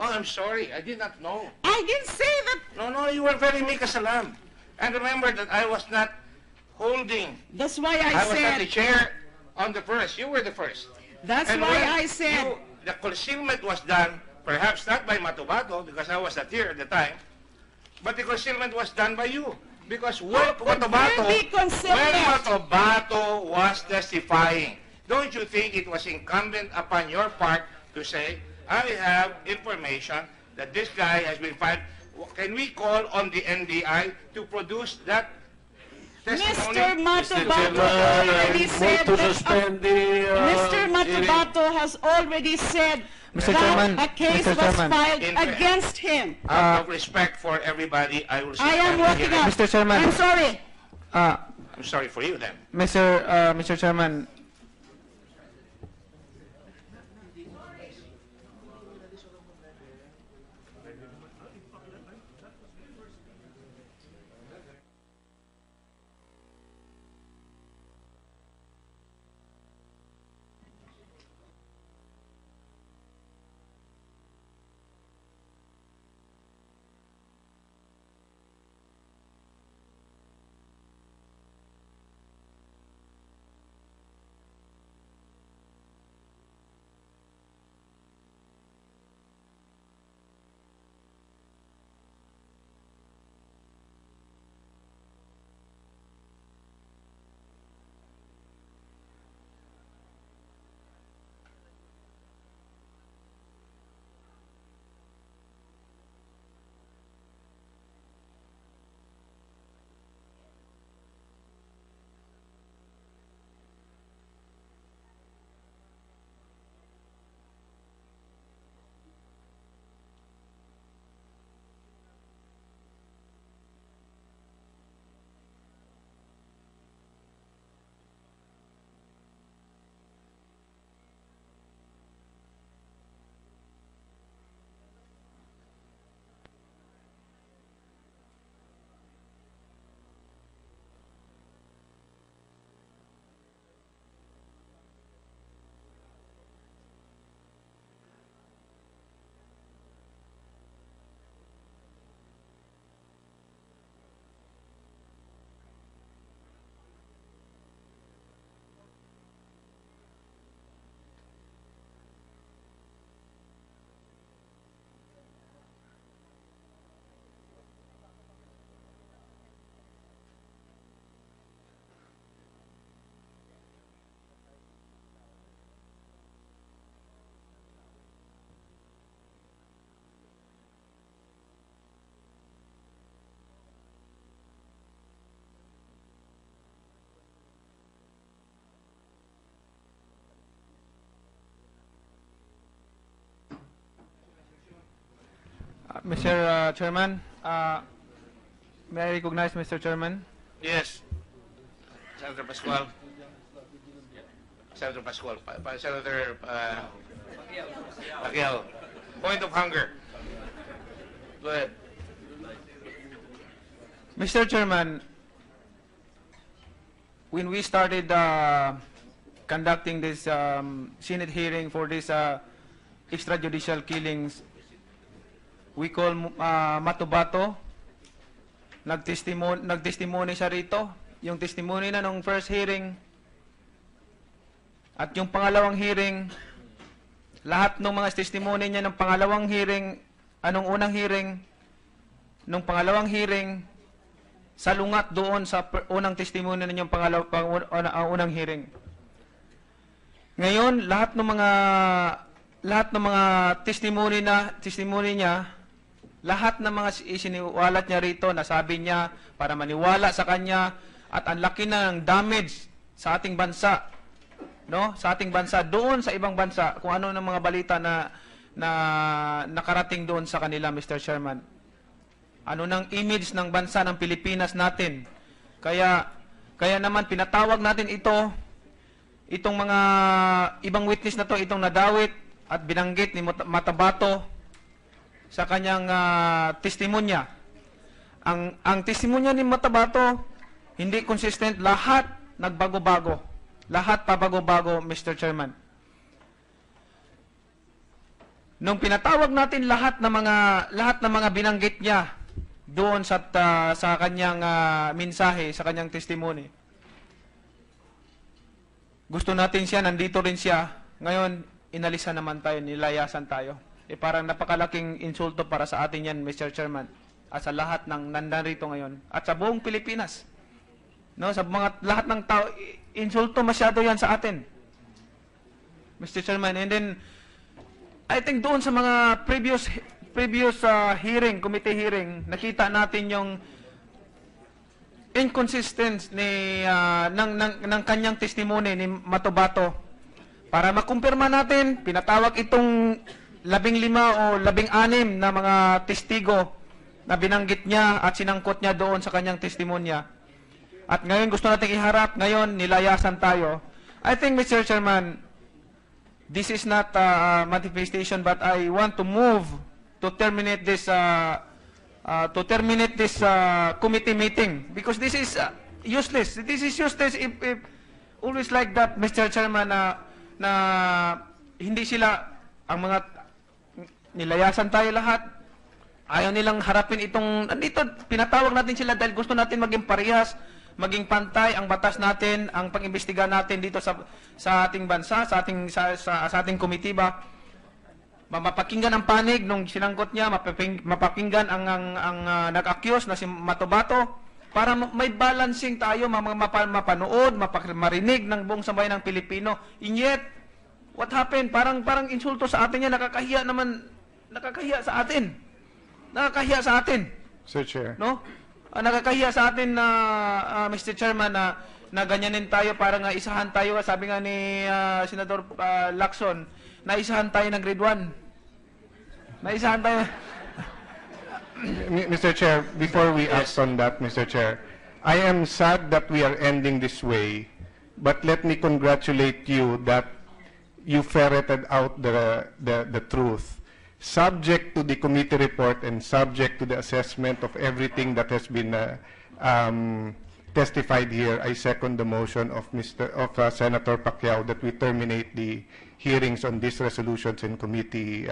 Oh, I'm sorry. I did not know. I didn't say that. No, no, you were very meek as a lamb. And remember that I was not holding. That's why I said... I was not the chair on the first. You were the first. That's why I said... You, the concealment was done, perhaps not by Matobato, because I was not here at the time, but the concealment was done by you. Because when Matobato was testifying, don't you think it was incumbent upon your part to say, I have information that this guy has been fired. Can we call on the NBI to produce that testimony? Mr. Matobato has already said that a case was filed against him. Out of respect for everybody, I will say I am working out. Mr. Chairman. I'm sorry. I'm sorry for you then. Mr. Chairman. Mr. Chairman, may I recognize Mr. Chairman? Yes. Senator Pascual. Senator Pascual. Senator Pacquiao. Point of hunger. Go ahead. Mr. Chairman, when we started conducting this Senate hearing for these extrajudicial killings, we call Matobato, nagtestimony siya rito. Yung testimony na nung first hearing at yung pangalawang hearing, lahat ng mga testimony niya ng pangalawang hearing, anong unang hearing, nung pangalawang hearing, salungat doon sa unang testimony niya ng unang hearing. Ngayon, lahat ng mga testimony niya, lahat ng mga isiniwalat niya rito, nasabi niya para maniwala sa kanya, at ang laki ng damage sa ating bansa, no? Sa ating bansa, doon sa ibang bansa, kung ano ng mga balita na nakarating doon sa kanila, Mr. Chairman. Ano ng image ng bansa ng Pilipinas natin. Kaya naman pinatawag natin itong mga ibang witness na to, itong nadawit at binanggit ni Matobato sa kanyang testimonya. Ang testimonya ni Matobato, hindi consistent. Lahat nagbago-bago. Lahat pabago-bago, Mr. Chairman. Nung pinatawag natin lahat ng mga binanggit niya doon sa kanyang mensahe, sa kanyang testimony, gusto natin siya, nandito rin siya. Ngayon, inalisan naman tayo, nilayasan tayo. E parang napakalaking insulto para sa atin yan, Mr. Chairman, at sa lahat ng nandarito ngayon, at sa buong Pilipinas. No, sa mga lahat ng tao, insulto masyado yan sa atin, Mr. Chairman. And then, I think doon sa mga previous hearing, committee hearing, nakita natin yung inconsistent ng kanyang testimony ni Matobato. Para makumpirma natin, pinatawag itong 15 o 16 na mga testigo na binanggit niya at sinangkot niya doon sa kanyang testimonya. At ngayon gusto nating iharap, ngayon nilayasan tayo. I think, Mr. Chairman, this is not a manifestation, but I want to move to terminate this committee meeting, because this is useless. This is useless if always like that, Mr. Chairman, na hindi sila, ang mga nilayasan tayo lahat, ayaw nilang harapin itong, dito, pinatawag natin sila dahil gusto natin maging parehas, maging pantay ang batas natin, ang pag-imbestiga natin dito sa ating bansa, sa ating komitiba. Mapapakinggan ang panig nung sinangkot niya, mapapakinggan ang nag-accuse na si Matobato, para may balancing tayo, mapanood, marinig ng buong sambayan ng Pilipino. And yet, what happened? Parang insulto sa atin yan, nakakahiya sa atin. Sir Chair. No? Nakakahiya sa atin na, Mr. Chairman, na ganyanin tayo, para nga isahan tayo. Sabi nga ni Senador Lacson, naisahan tayo ng grade 1. Naisahan tayo. Mr. Chair, before we act on that, Mr. Chair, I am sad that we are ending this way, but let me congratulate you that you ferreted out the truth. Subject to the committee report and subject to the assessment of everything that has been testified here, I second the motion of Senator Pacquiao that we terminate the hearings on these resolutions in committee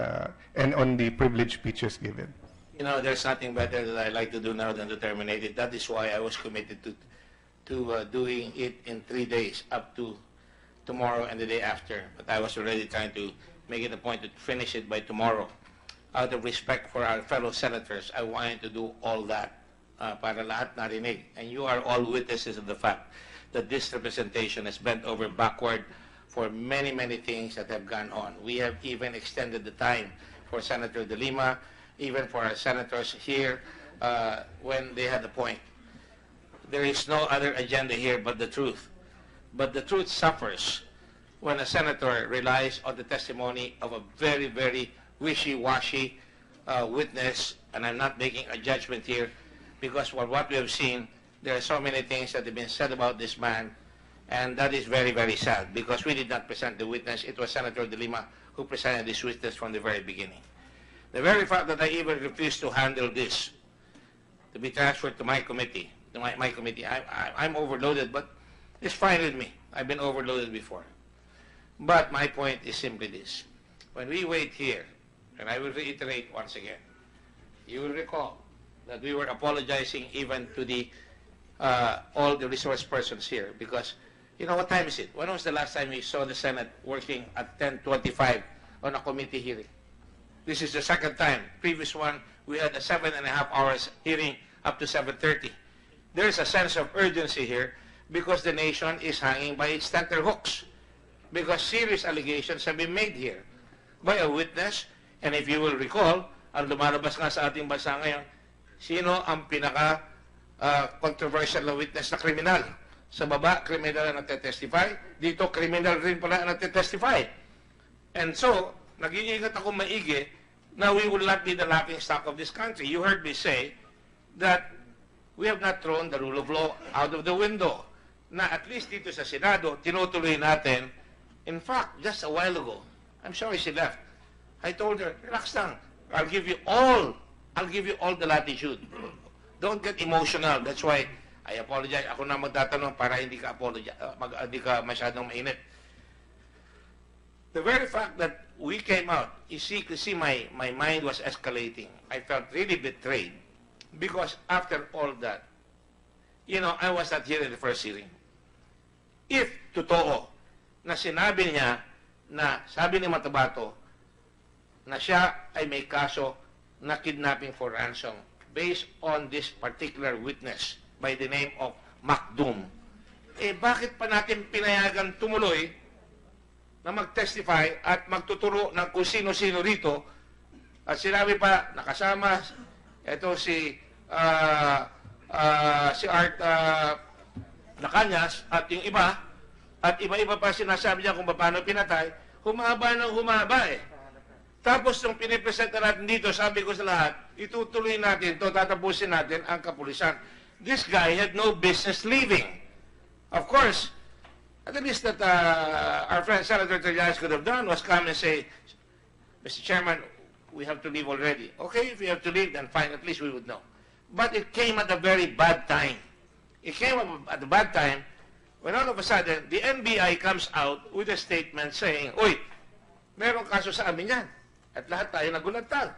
and on the privileged speeches given. You know, there's nothing better that I like to do now than to terminate it. That is why I was committed to doing it in 3 days, up to tomorrow and the day after. But I was already trying to make it a point to finish it by tomorrow. Out of respect for our fellow senators, I wanted to do all that para lahat narinig. And you are all witnesses of the fact that this representation has bent over backward for many, many things that have gone on. We have even extended the time for Senator De Lima, even for our senators here, when they had the point. There is no other agenda here but the truth. But the truth suffers when a senator relies on the testimony of a very, very wishy-washy witness, and I'm not making a judgment here, because from what we have seen, there are so many things that have been said about this man. And that is very, very sad, because we did not present the witness. It was Senator De Lima who presented this witness from the very beginning. The very fact that I even refused to handle this, to be transferred to my committee, I'm overloaded, but it's fine with me. I've been overloaded before. But my point is simply this. When we wait here, and I will reiterate once again, you will recall that we were apologizing even to the all the resource persons here, because you know, what time is it? When was the last time we saw the Senate working at 10:25 on a committee hearing? This is the second time. Previous one, we had a 7.5 hours hearing up to 7:30. There is a sense of urgency here because the nation is hanging by its tenterhooks, because serious allegations have been made here by a witness. And if you will recall, ang lumalabas nga sa ating bansa ngayon, sino ang pinaka controversial na witness na kriminal? Sa baba, criminal na nagtetestify. Dito, criminal rin pala na nagtetestify. And so, nag-iingat ako maigi na we will not be the laughing stock of this country. You heard me say that we have not thrown the rule of law out of the window. Na at least dito sa Senado, tinutuloy natin. In fact, just a while ago, I'm sorry she left, I told her, relax lang. I'll give you all the latitude. Don't get emotional. That's why I apologize. Ako na magtatanong para hindi ka masyadong mainit. The very fact that we came out, you see my mind was escalating. I felt really betrayed, because after all that, you know, I was not here in the first hearing. If totoo na sinabi niya na sabi ni Matobato na siya ay may kaso na kidnapping for ransom based on this particular witness by the name of Makdum. Eh bakit pa natin pinayagan tumuloy na mag-testify at magtuturo ng kung sino-sino rito at sinabi pa nakasama ito si si Art Lascañas at yung iba at iba-iba pa sinasabi niya kung paano pinatay, humaba ng humaba eh. Tapos nung pinipresenta natin dito, sabi ko sa lahat, itutuloy natin to, tatapusin natin ang kapulisan. This guy had no business leaving. Of course, at least that our friend Senator Trillanes could have done was come and say, Mr. Chairman, we have to leave already. Okay, if we have to leave, then fine, at least we would know. But it came at a very bad time. It came at a bad time when all of a sudden, the NBI comes out with a statement saying, "Uy, merong kaso sa amin yan." At lahat tayo nagulantang.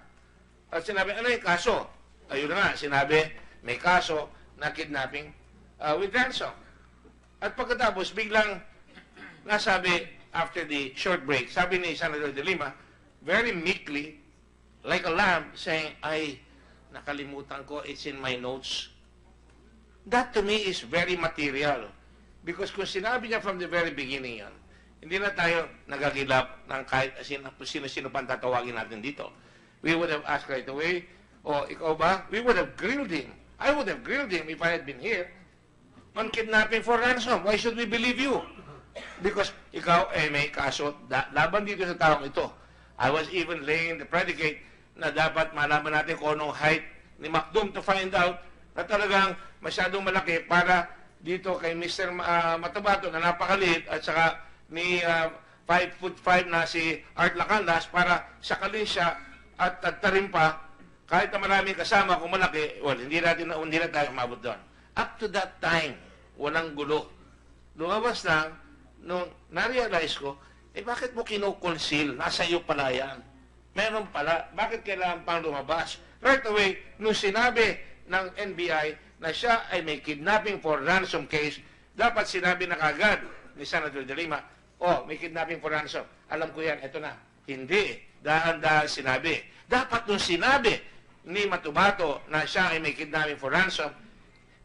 At sinabi, ano yung kaso? Ayun na nga, sinabi, may kaso na kidnapping with ransom. At pagkatapos, biglang nasabi, after the short break, sabi ni Senator De Lima, very meekly, like a lamb, saying, "Ay, nakalimutan ko, it's in my notes." That to me is very material. Because kung sinabi niya from the very beginning yan, hindi na tayo nagagilap ng kahit sino-sino pang tatawagin natin dito. We would have asked right away, o ikaw ba? We would have grilled him. I would have grilled him if I had been here on kidnapping for ransom. Why should we believe you? Because ikaw ay may kaso laban dito sa taong ito. I was even laying the predicate na dapat malaman natin kung anong height ni Makdum to find out na talagang masyadong malaki para dito kay Mr. Matobato na napakaliit at saka ni 5'5" na si Art Lascañas para sakalin siya at tagtarin pa kahit na maraming kasama kung malaki, well, hindi na tayo umabot doon. Up to that time, walang gulo. Lumabas na, nung na-realize ko, eh bakit mo kinoconceal? Nasa iyo pala yan. Meron pala. Bakit kailangan pang lumabas? Right away, nung sinabi ng NBI, na siya ay may kidnapping for ransom case, dapat sinabi na kagad ni Senator De Lima, "Oh, may kidnapping for ransom. Alam ko yan, eto na." Hindi. Dahan-dahan sinabi. Dapat nung sinabi ni Matobato na siya ay may kidnapping for ransom,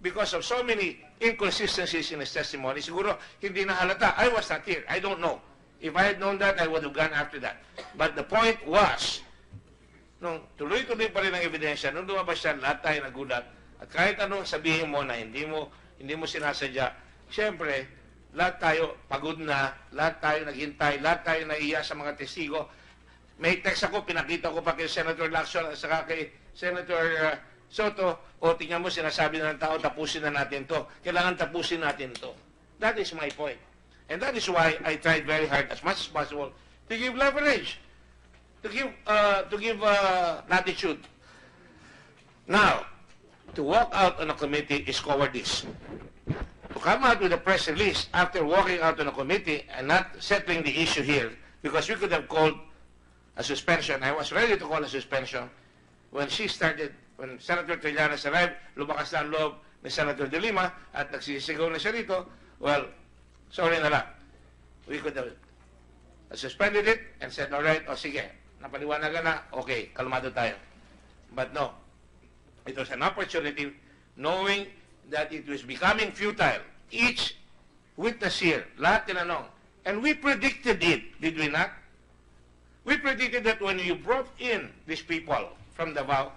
because of so many inconsistencies in his testimony, siguro hindi na halata. I was not here. I don't know. If I had known that, I would have gone after that. But the point was, nung tuloy-tuloy pa rin ang ebidensya, nung lumabas siya, lahat tayo nagulat. At kahit anong sabihin mo na hindi mo sinasadya, siyempre, lahat tayo pagod na, lahat tayo naghintay, lahat tayo naiya sa mga testigo. May text ako, pinakita ko pa kay Senator Lacson at saka kay Senator Sotto, "O tingnan mo, sinasabi na ng tao, tapusin na natin to. Kailangan tapusin natin to." That is my point. And that is why I tried very hard as much as possible to give leverage, to give latitude. Now, to walk out on a committee is cowardice. To come out with a press release after walking out on a committee and not settling the issue here, because we could have called a suspension. I was ready to call a suspension when Senator Trillanes arrived, lumakas na ang loob ni Senator De Lima at nagsisigaw na siya rito. Well, sorry na lang. We could have suspended it and said, "Alright, o sige, napaliwanagan na, okay, kalmado tayo." But no. It was an opportunity, knowing that it was becoming futile. Each witness here, lahat tinanong. And we predicted it, did we not? We predicted that when you brought in these people from Davao,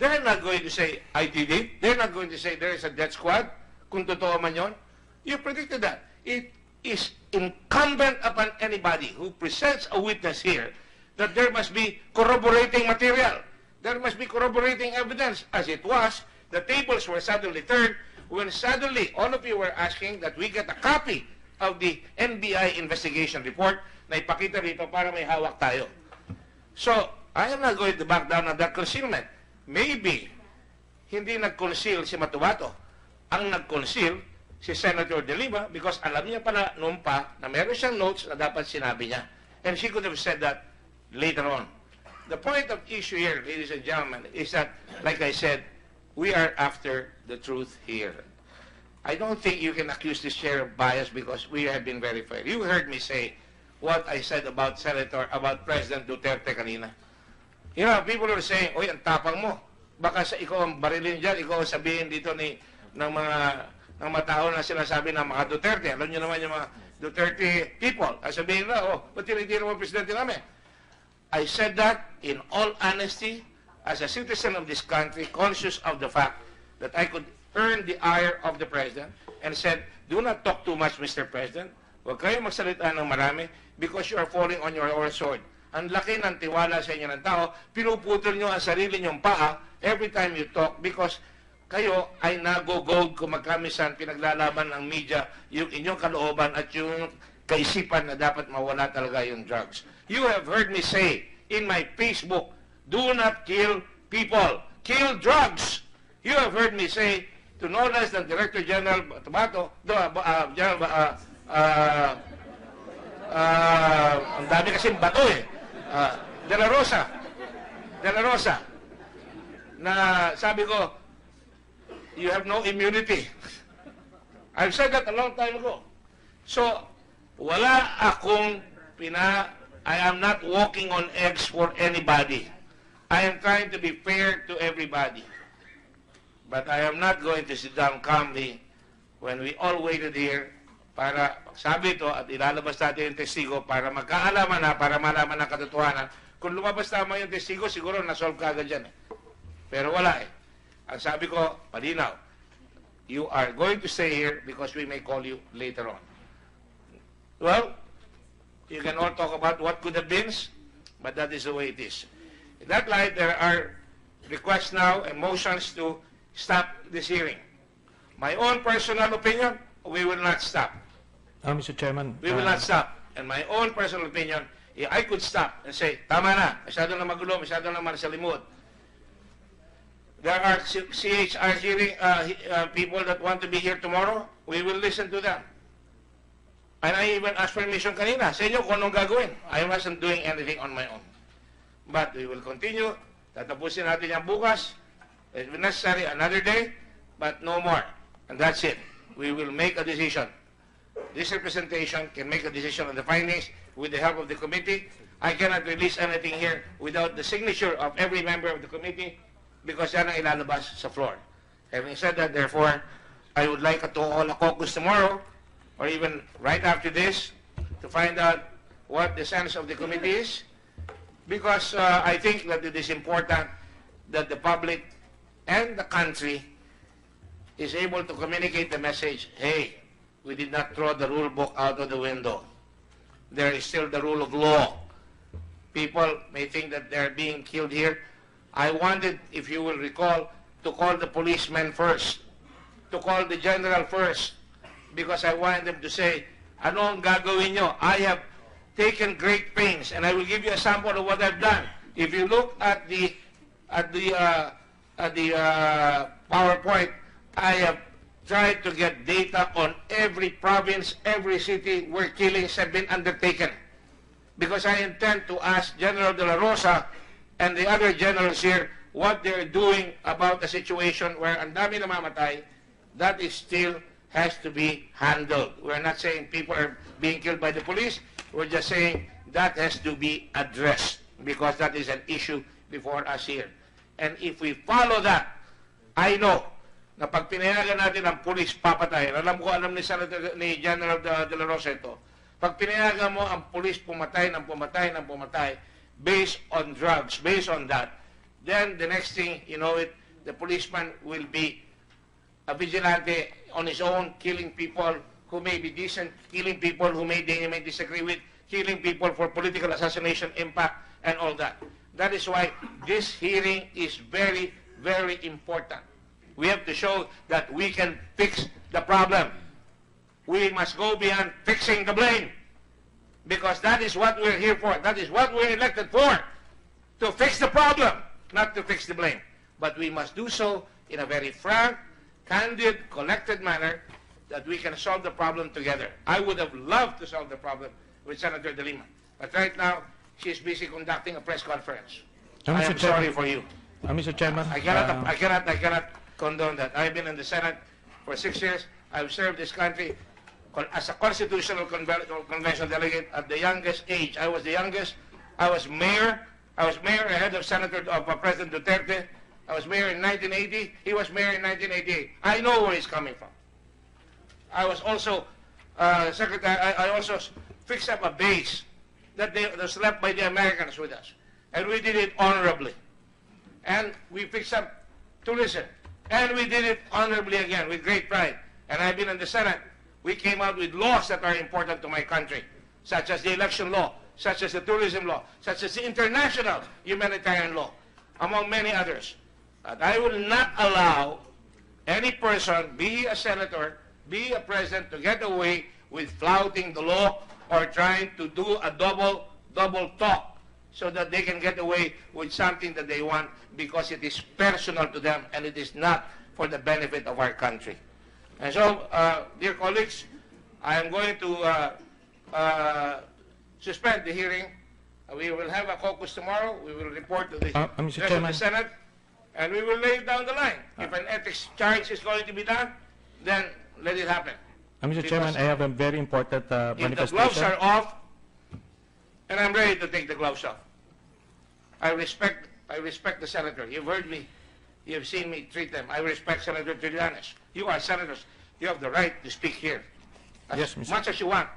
they're not going to say, "I did it." They're not going to say, "There is a death squad," kung totoo man yon. You predicted that. It is incumbent upon anybody who presents a witness here that there must be corroborating material. There must be corroborating evidence. As it was, the tables were suddenly turned when suddenly all of you were asking that we get a copy of the NBI investigation report na ipakita rito para may hawak tayo. So, I am not going to back down on that concealment. Maybe, hindi nag-conceal si Matobato. Ang nag-conceal, si Senator De Lima, because alam niya pala noon pa na meron siyang notes na dapat sinabi niya. And she could have said that later on. The point of issue here, ladies and gentlemen, is that, like I said, we are after the truth here. I don't think you can accuse the chair of bias because we have been very fair. You heard me say what I said about President Duterte kanina. You know, people are saying, oy, ang tapang mo. Baka sa ikaw ang barilin dyan, ikaw ang sabihin dito ni, ng mga tao na sinasabi na mga Duterte. Alam nyo naman yung mga Duterte people. Ang sabihin na, oh, ba't tinitira mo ang presidente namin? I said that in all honesty as a citizen of this country, conscious of the fact that I could earn the ire of the president, and said, do not talk too much, Mr. President. Huwag kayong magsalita ng marami because you are falling on your own sword. Ang laki ng tiwala sa inyo ng tao, pinuputol nyo ang sarili nyong paa every time you talk because kayo ay nagogold kung magkamisan pinaglalaban ng media yung inyong kalooban at yung kaisipan na dapat mawala talaga yung drugs. You have heard me say in my Facebook, do not kill people, kill drugs. You have heard me say to no less than Director General Matobato, ang dami kasing bato eh, De La Rosa, na sabi ko, you have no immunity. I've said that a long time ago. So, wala akong I am not walking on eggs for anybody. I am trying to be fair to everybody. But I am not going to sit down calmly when we all waited here para sabi ito at ilalabas natin yung testigo para magkaalaman na, para malaman ang katotohanan. Kung lumabas tama yung testigo, siguro nasolve ka agad dyan eh. Pero wala eh. Ang sabi ko, palinaw, you are going to stay here because we may call you later on. Well, you can all talk about what could have been, but that is the way it is. In that light, there are requests now and motions to stop this hearing. My own personal opinion, we will not stop. Mr. Chairman, we will not stop. And my own personal opinion, I could stop and say, tama na, masyado na magulo, masyado na manasalimut. There are CHR hearing people that want to be here tomorrow. We will listen to them. And I even asked permission kanina sa inyo kung anong gagawin. I wasn't doing anything on my own. But we will continue. Tatapusin natin yan bukas. If necessary, another day, but no more. And that's it. We will make a decision. This representation can make a decision on the findings with the help of the committee. I cannot release anything here without the signature of every member of the committee because yan ang ilalabas sa floor. Having said that, therefore, I would like to all a caucus tomorrow or even right after this to find out what the sense of the committee is because I think that it is important that the public and the country is able to communicate the message, hey, we did not throw the rule book out of the window. There is still the rule of law. People may think that they're being killed here. I wanted, if you will recall, to call the policemen first, to call the general first, because I wanted them to say, anong gagawin nyo? I have taken great pains, and I will give you a sample of what I've done. If you look at the PowerPoint, I have tried to get data on every province, every city where killings have been undertaken. Because I intend to ask General De La Rosa and the other generals here what they're doing about the situation where ang dami namamatay, that is still has to be handled. We're not saying people are being killed by the police. We're just saying that has to be addressed because that is an issue before us here. And if we follow that, I know na pag pinayagan natin ang police papatayin, alam ni Senator ni General De La Rosa ito, pag pinayagan mo ang police pumatay based on drugs, based on that, then the next thing, you know it, the policeman will be a vigilante on his own, killing people who may be decent, killing people who may disagree with, killing people for political assassination impact, and all that. That is why this hearing is very, very important. We have to show that we can fix the problem. We must go beyond fixing the blame because that is what we're here for. That is what we're elected for, to fix the problem, not to fix the blame. But we must do so in a very frank, candid, collected manner that we can solve the problem together. I would have loved to solve the problem with Senator De Lima, but right now, she's busy conducting a press conference. I am sorry for you. Mr. Chairman. I cannot condone that. I've been in the Senate for 6 years. I've served this country as a constitutional convention delegate at the youngest age. I was the youngest. I was mayor. I was mayor ahead of President Duterte. I was mayor in 1980. He was mayor in 1988. I know where he's coming from. I was also secretary. I also fixed up a base that was left by the Americans with us, and we did it honorably. And we fixed up tourism, and we did it honorably again with great pride. And I've been in the Senate. We came out with laws that are important to my country, such as the election law, such as the tourism law, such as the international humanitarian law, among many others. But I will not allow any person, be he a senator, be he a president, to get away with flouting the law or trying to do a double talk so that they can get away with something that they want because it is personal to them and it is not for the benefit of our country. And so, dear colleagues, I am going to suspend the hearing. We will have a caucus tomorrow. We will report to the rest of the Senate, and we will lay it down the line. If an ethics charge is going to be done, then let it happen. Mr. Chairman, I have a very important manifestation. If the gloves are off, and I'm ready to take the gloves off. I respect the senator. You've heard me. You have seen me treat them. I respect Senator Trillanes. You are senators. You have the right to speak here as much as you want.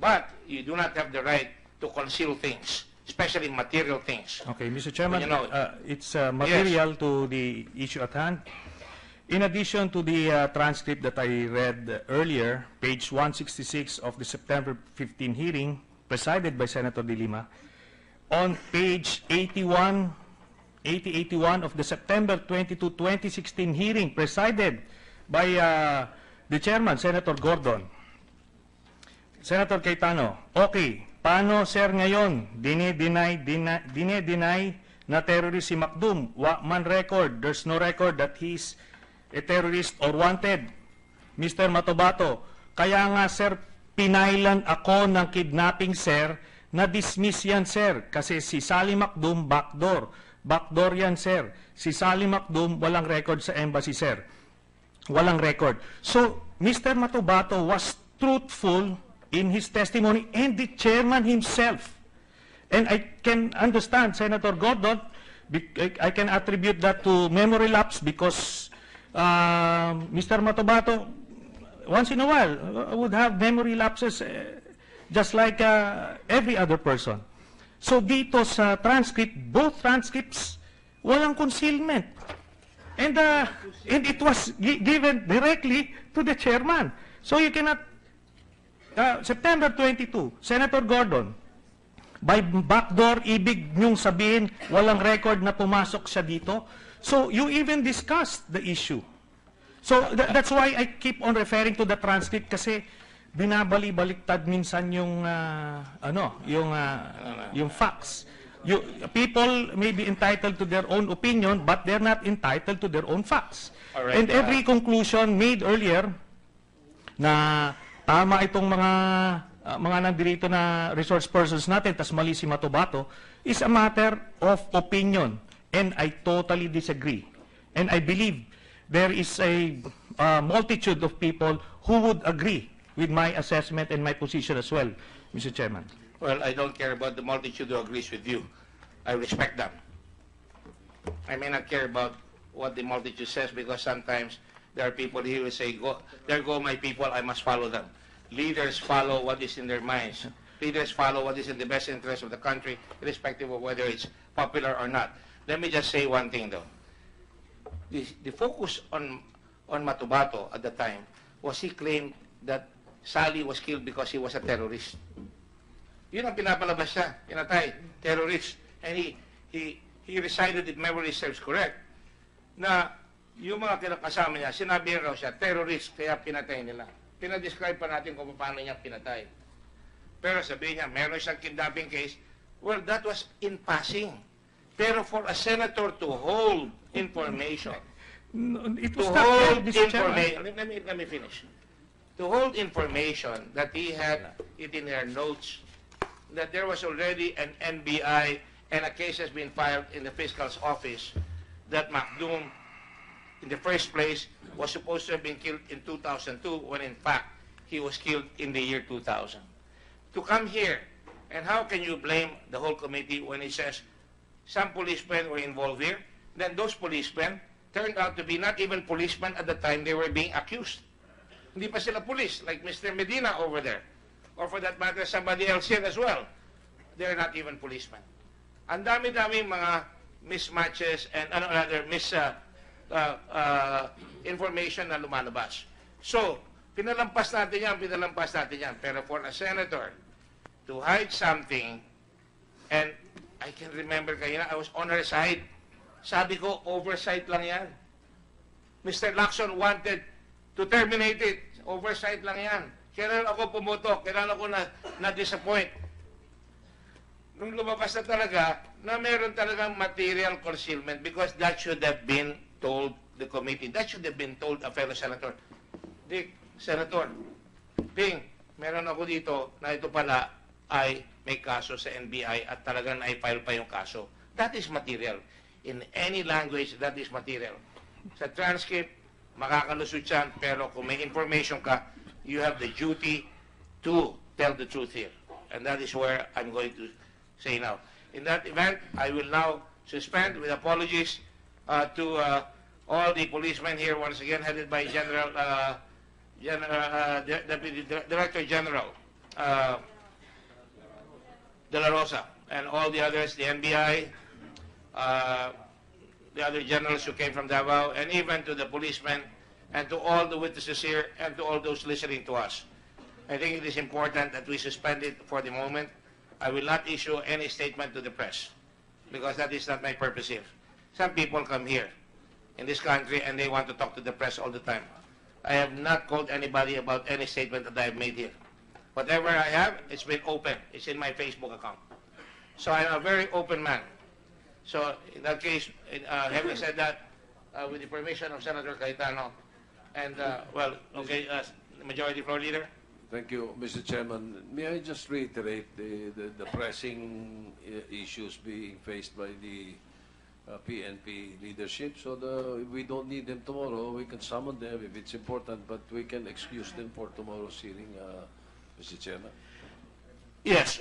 But you do not have the right to conceal things, especially material things. Okay, Mr. Chairman, you know, it's material to the issue at hand. In addition to the transcript that I read earlier, page 166 of the September 15 hearing, presided by Senator De Lima, on page 8081 of the September 22, 2016 hearing presided by the chairman, Senator Gordon. Senator Cayetano, okay, paano sir ngayon dine-deny na terrorist si Makdum? Wa man record, there's no record that he's a terrorist or wanted. Mr. Matobato, kaya nga sir pinailan ako ng kidnapping sir, na-dismiss yan sir kasi si Sally Makdum backdoor. Backdoor yan, sir. Si Sally Makdum, walang record sa embassy, sir. Walang record. So, Mr. Matobato was truthful in his testimony and the chairman himself. And I can understand, Senator Gordon, I can attribute that to memory lapse because Mr. Matobato, once in a while, would have memory lapses just like every other person. So dito sa transcript, both transcripts, walang concealment. And it was given directly to the chairman. So you cannot, September 22, Senator Gordon, by backdoor, ibig niyong sabihin, walang record na pumasok siya dito. So you even discussed the issue. So that's why I keep on referring to the transcript kasi binabali-baliktad minsan yung yung facts. People may be entitled to their own opinion, but they're not entitled to their own facts. Right, and every conclusion made earlier na tama itong mga nandirito na resource persons natin, tas mali si Matobato, is a matter of opinion. And I totally disagree. And I believe there is a multitude of people who would agree with my assessment and my position as well, Mr. Chairman. Well, I don't care about the multitude who agrees with you. I respect them. I may not care about what the multitude says because sometimes there are people here who say, there go my people, I must follow them. Leaders follow what is in their minds. Leaders follow what is in the best interest of the country, irrespective of whether it's popular or not. Let me just say one thing, though. The focus on Matobato at the time was he claimed that Sally was killed because he was a terrorist. Yun ang pinapalabas siya, pinatay, terrorist. And he recited, if memory serves correct, na yung mga kinakasama niya, sinabi raw siya, terrorist, kaya pinatay nila. Pinadescribe pa natin kung paano niya pinatay. Pero sabi niya, meron siyang kidnapping case. Well, that was in passing. Pero for a senator to hold information, let me finish. To hold information that he had it in their notes, that there was already an NBI and a case has been filed in the fiscal's office that Makdum in the first place was supposed to have been killed in 2002 when in fact he was killed in the year 2000. To come here, and how can you blame the whole committee when it says some policemen were involved here, then those policemen turned out to be not even policemen at the time they were being accused. Hindi pa sila police, like Mr. Medina over there. Or for that matter, somebody else here as well. They're not even policemen. Ang dami-dami mga mismatches and another information na lumalabas. So, pinalampas natin yan. Pero for a senator to hide something, and I can remember kanina, I was on her side. Sabi ko, oversight lang yan. Mr. Lacson wanted to terminate it. Oversight lang yan. Kailan ako pumutok? Kailan ako na-disappoint? Nung lumabas na talaga, na meron talagang material concealment because that should have been told the committee. That should have been told a fellow senator. Dick, Senator, Ping, meron ako dito na ito pala ay may kaso sa NBI at talagang na-file pa yung kaso. That is material. In any language, that is material. Sa transcript, makakalusot yan, pero kung may information ka, you have the duty to tell the truth here. And that is where I'm going to say now. In that event, I will now suspend with apologies to all the policemen here, once again headed by Deputy Director General De La Rosa, and all the others, the NBI, the other generals who came from Davao, and even to the policemen, and to all the witnesses here, and to all those listening to us. I think it is important that we suspend it for the moment. I will not issue any statement to the press, because that is not my purpose here. Some people come here in this country, and they want to talk to the press all the time. I have not called anybody about any statement that I have made here. Whatever I have, it's been open. It's in my Facebook account. So I'm a very open man. So in that case, having said that, with the permission of Senator Cayetano, and, well, okay, Majority Floor Leader. Thank you, Mr. Chairman. May I just reiterate the pressing issues being faced by the PNP leadership, so we don't need them tomorrow. We can summon them if it's important, but we can excuse them for tomorrow's hearing, Mr. Chairman. Yes,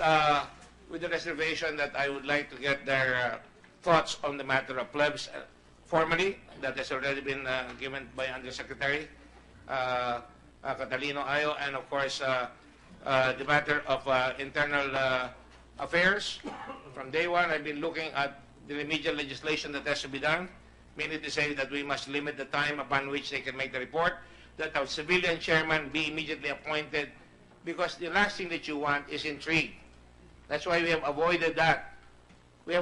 with the reservation that I would like to get their thoughts on the matter of plebs formally, that has already been given by Undersecretary Catalino Ayo, and of course the matter of internal affairs. From day one, I've been looking at the remedial legislation that has to be done, meaning to say that we must limit the time upon which they can make the report, that our civilian chairman be immediately appointed, because the last thing that you want is intrigue. That's why we have avoided that. We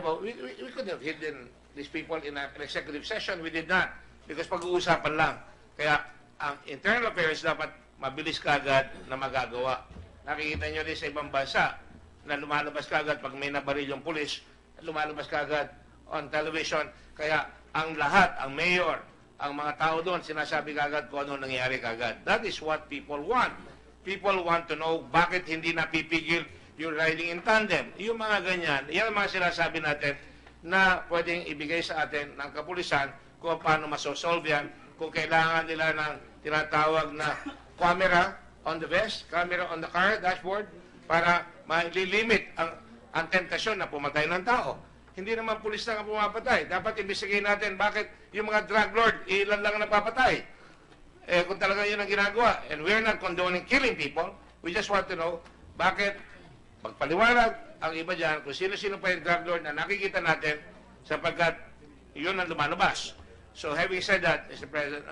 could have hidden these people in an executive session. We did not, because pag-uusapan lang. Kaya ang internal affairs dapat mabilis kagad na magagawa. Nakikita nyo rin sa ibang bansa na lumalabas kagad pag may nabaril yung pulis, lumalabas kagad on television. Kaya ang lahat, ang mayor, ang mga tao doon, sinasabi kagad kung ano nangyari kagad. That is what people want. People want to know bakit hindi napipigil yung riding in tandem, yung mga ganyan, yan ang mga sinasabi natin na pwedeng ibigay sa atin ng kapulisan kung paano masosolve yan, kung kailangan nila ng tinatawag na camera on the vest, camera on the car, dashboard, para ma-limit ang tentasyon na pumatay ng tao. Hindi naman pulis lang ang pumapatay. Dapat ibisigayin natin bakit yung mga drug lord, ilan lang napapatay. Eh, kung talaga yun ang ginagawa. And we're not condoning killing people. We just want to know bakit. Pagpaliwanag ang iba dyan kung sino-sino pa yung drug lord na nakikita natin, sapagkat yun ang lumalabas. So having said that, Mr. President,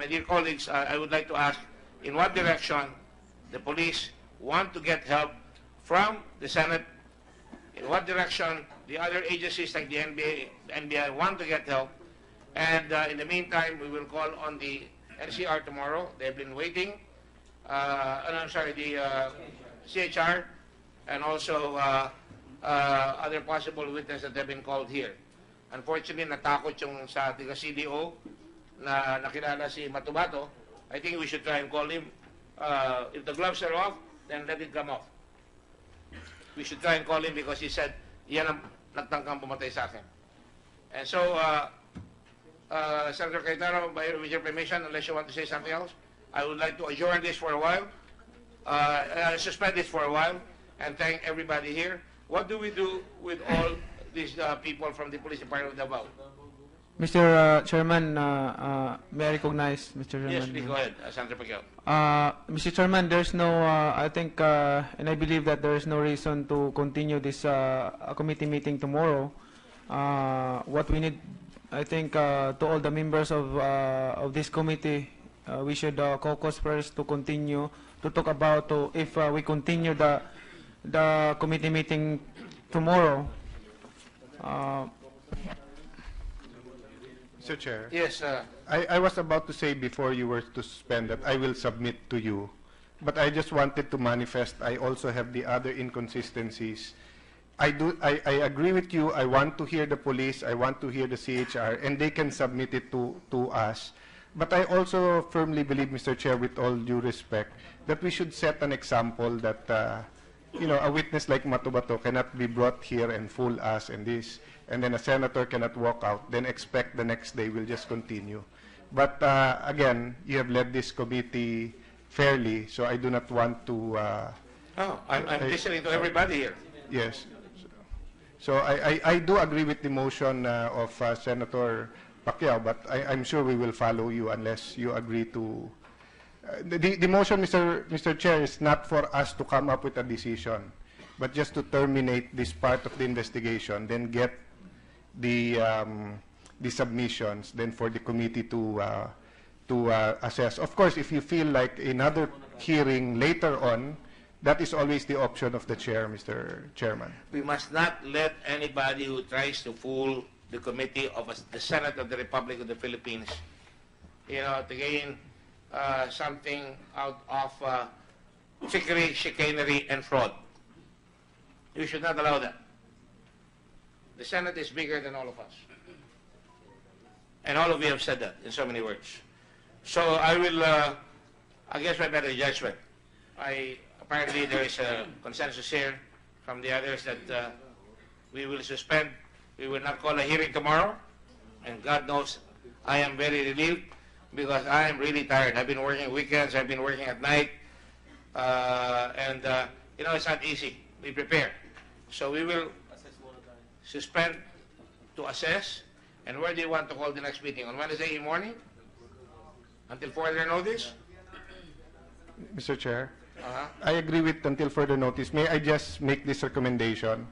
my dear colleagues, I would like to ask in what direction the police want to get help from the Senate, in what direction the other agencies like the NBI want to get help, and in the meantime, we will call on the NCR tomorrow. They've been waiting. I'm sorry, the CHR, and also other possible witnesses that have been called here. Unfortunately, natakot yung sa tiga CDO na nakilala si Matobato. I think we should try and call him. If the gloves are off, then let it come off. We should try and call him because he said, yan ang nagtangkang pumatay sa akin. And so, Senator Cayetano, with your permission, unless you want to say something else, I would like to adjourn this for a while, suspend this for a while, and thank everybody here. What do we do with all these people from the police department of Davao? Mr. Chairman, may I recognize Mr. Chairman? Yes, please go ahead, Senator Pacquiao. Mr. Chairman, there's no, I think, and I believe that there is no reason to continue this committee meeting tomorrow. What we need, I think, to all the members of this committee, we should caucus first to continue to talk about if we continue the committee meeting tomorrow. Mr. Chair. Yes, I was about to say before you were to suspend that I will submit to you, but I just wanted to manifest I also have the other inconsistencies. I agree with you. I want to hear the police. I want to hear the CHR, and they can submit it to us. But I also firmly believe, Mr. Chair, with all due respect, that we should set an example that you know, a witness like Matobato cannot be brought here and fool us and this. And then a senator cannot walk out, then expect the next day we'll just continue. But again, you have led this committee fairly, so I do not want to... I'm listening to everybody here. Yes. So I do agree with the motion of Senator Pacquiao, but I'm sure we will follow you unless you agree to... The motion, Mr. Chair, is not for us to come up with a decision, but just to terminate this part of the investigation, then get the submissions, then for the committee to assess. Of course, if you feel like another hearing later on, that is always the option of the chair, Mr. Chairman. We must not let anybody who tries to fool the committee of the Senate of the Republic of the Philippines, you know, to gain something out of trickery, chicanery, and fraud. You should not allow that. The Senate is bigger than all of us. And all of you have said that in so many words. So I will, I guess my better judgment. Apparently there is a consensus here from the others that we will suspend. We will not call a hearing tomorrow. And God knows I am very relieved because I am really tired. I've been working weekends. I've been working at night. And, you know, it's not easy. We prepare. So we will suspend to assess. And where do you want to call the next meeting? On Wednesday morning? Until further notice? Mr. Chair, I agree with until further notice. May I just make this recommendation?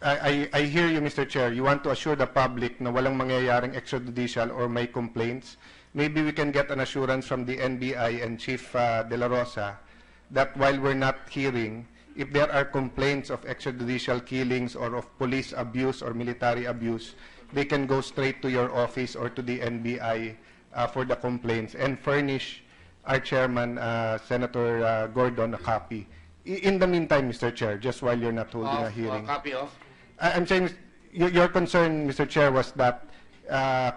I hear you, Mr. Chair. You want to assure the public na walang mangyayaring extrajudicial or may complaints. Maybe we can get an assurance from the NBI and Chief De La Rosa that while we're not hearing, if there are complaints of extrajudicial killings or of police abuse or military abuse, they can go straight to your office or to the NBI for the complaints and furnish our chairman, Senator Gordon, a copy. In the meantime, Mr. Chair, just while you're not holding a hearing. Copy of? I'm saying your concern, Mr. Chair, was that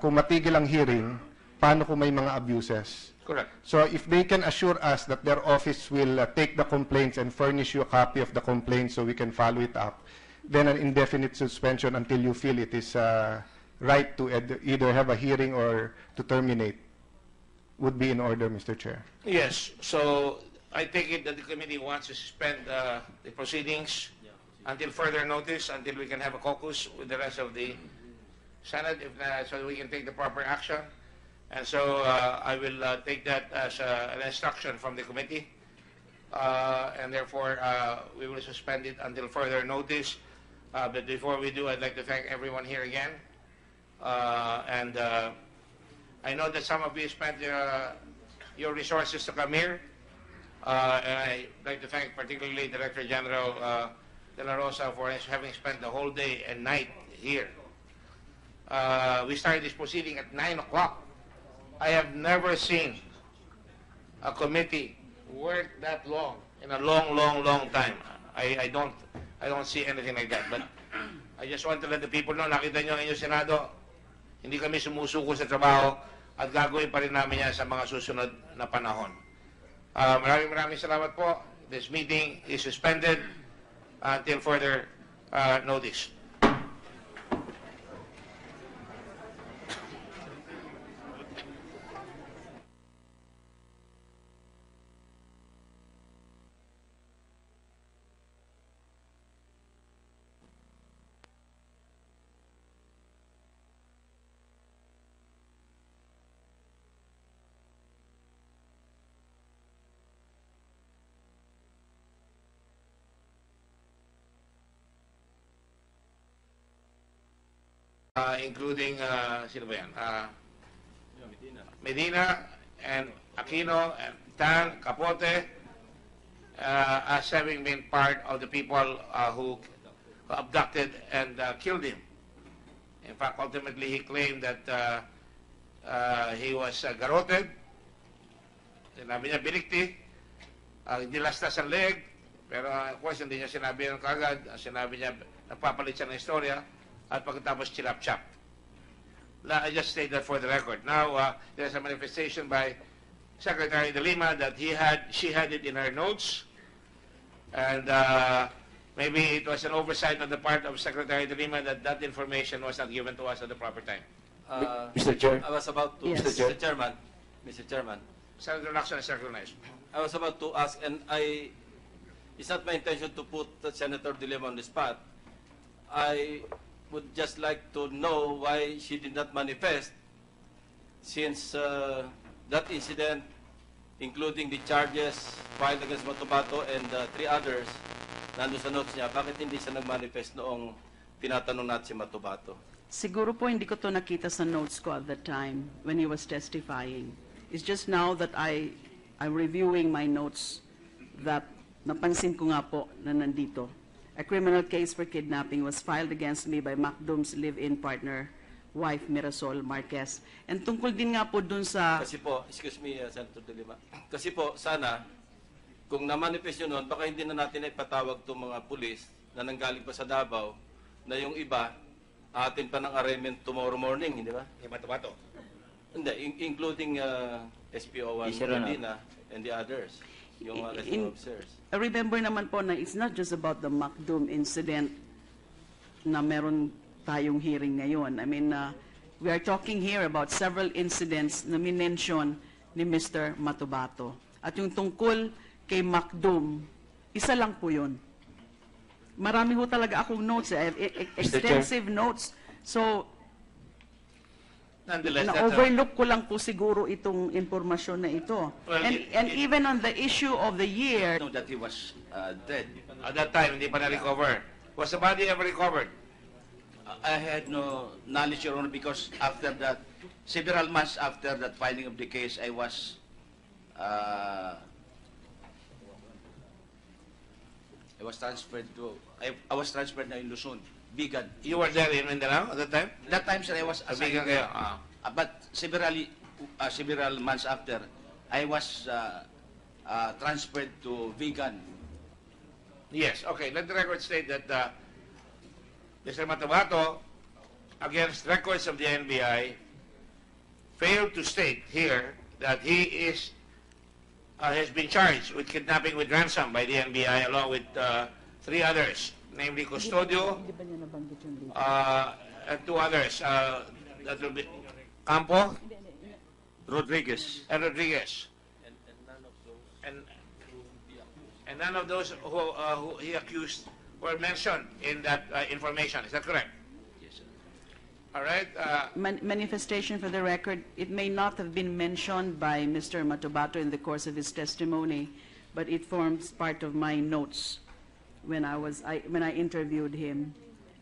kung matigil ang hearing, paano kung may mga abuses? Correct. So if they can assure us that their office will take the complaints and furnish you a copy of the complaint so we can follow it up, then an indefinite suspension until you feel it is right to either have a hearing or to terminate would be in order, Mr. Chair. Yes. So I take it that the committee wants to suspend the proceedings until further notice, until we can have a caucus with the rest of the Senate, if, so we can take the proper action. And so I will take that as an instruction from the committee, and therefore we will suspend it until further notice. But before we do, I'd like to thank everyone here again. And I know that some of you spent your resources to come here. And I'd like to thank particularly Director General De La Rosa for having spent the whole day and night here. We started this proceeding at 9 o'clock. I have never seen a committee work that long in a long time. I don't see anything like that. But I just want to let the people know, nakita nyo ang inyong Senado, hindi kami sumusuko sa trabaho at gagawin pa rin namin yan sa mga susunod na panahon. Maraming salamat po. This meeting is suspended until further notice. including Medina and Aquino and Tan Capote, as having been part of the people who abducted and killed him. In fact, ultimately he claimed that he was garroted, sinabi niya binikti, nilastas ang leg, pero of course hindi niya sinabi yun kagad, sinabi niya nagpapalit siya ng istorya at pagkatapos chilap-chap. I just state that for the record. Now, there's a manifestation by Secretary De Lima that she had it in her notes, and maybe it was an oversight on the part of Secretary De Lima that that information was not given to us at the proper time. Mr. Chair? I was about to... Yes. Mr. Chairman. Senator Lacson is recognized. I was about to ask, and it's not my intention to put Senator De Lima on the spot. I would just like to know why she did not manifest, since that incident, including the charges filed against Matobato and 3 others, nandun sa notes niya. Bakit hindi siya nag-manifest noong tinatanong natin si Matobato? Siguro po hindi ko to nakita sa notes ko at the time when he was testifying. It's just now that I'm reviewing my notes that napansin ko nga po na nandito. A criminal case for kidnapping was filed against me by Makdum's live-in partner, wife Mirasol Marquez. And tungkol din nga po dun sa... Kasi po, excuse me, Senator De Lima. Kasi po, sana, kung na-manifest yun nun, baka hindi na natin ipatawag itong mga pulis na nanggaling pa sa Davao, na yung iba, atin pa ng arraignment tomorrow morning, hindi ba? Yung Matobato. Hindi, including SPO1, Medina, and the others, yung arresting officers. Remember naman po na it's not just about the Makdum incident na meron tayong hearing ngayon. I mean, we are talking here about several incidents na minensyon ni Mr. Matobato. At yung tungkol kay Makdum, isa lang po yun. Marami ho talaga akong notes. I have extensive notes. So, na-overlook ko lang po siguro itong informasyon na ito. Well, and even on the issue of the year... No, that he was dead. At that time, hindi pa na-recover. Was the body ever recovered? I had no knowledge, Your Honor, because after that, several months after that filing of the case, I was transferred to I was transferred now in Luzon, Bigan. You were there in Mindanao at that time? That time, sir, I was assigned. But several months after, I was transferred to Bigan. Yes. Okay. Let the record state that. Mr. Matobato, against records of the NBI, failed to state here that he is has been charged with kidnapping with ransom by the NBI along with 3 others, namely Custodio and 2 others, that will be Campo, Rodriguez, and Rodriguez, and none of those who he accused were mentioned in that information. Is that correct? Yes, sir. All right. Manifestation for the record, it may not have been mentioned by Mr. Matobato in the course of his testimony, but it forms part of my notes when I interviewed him.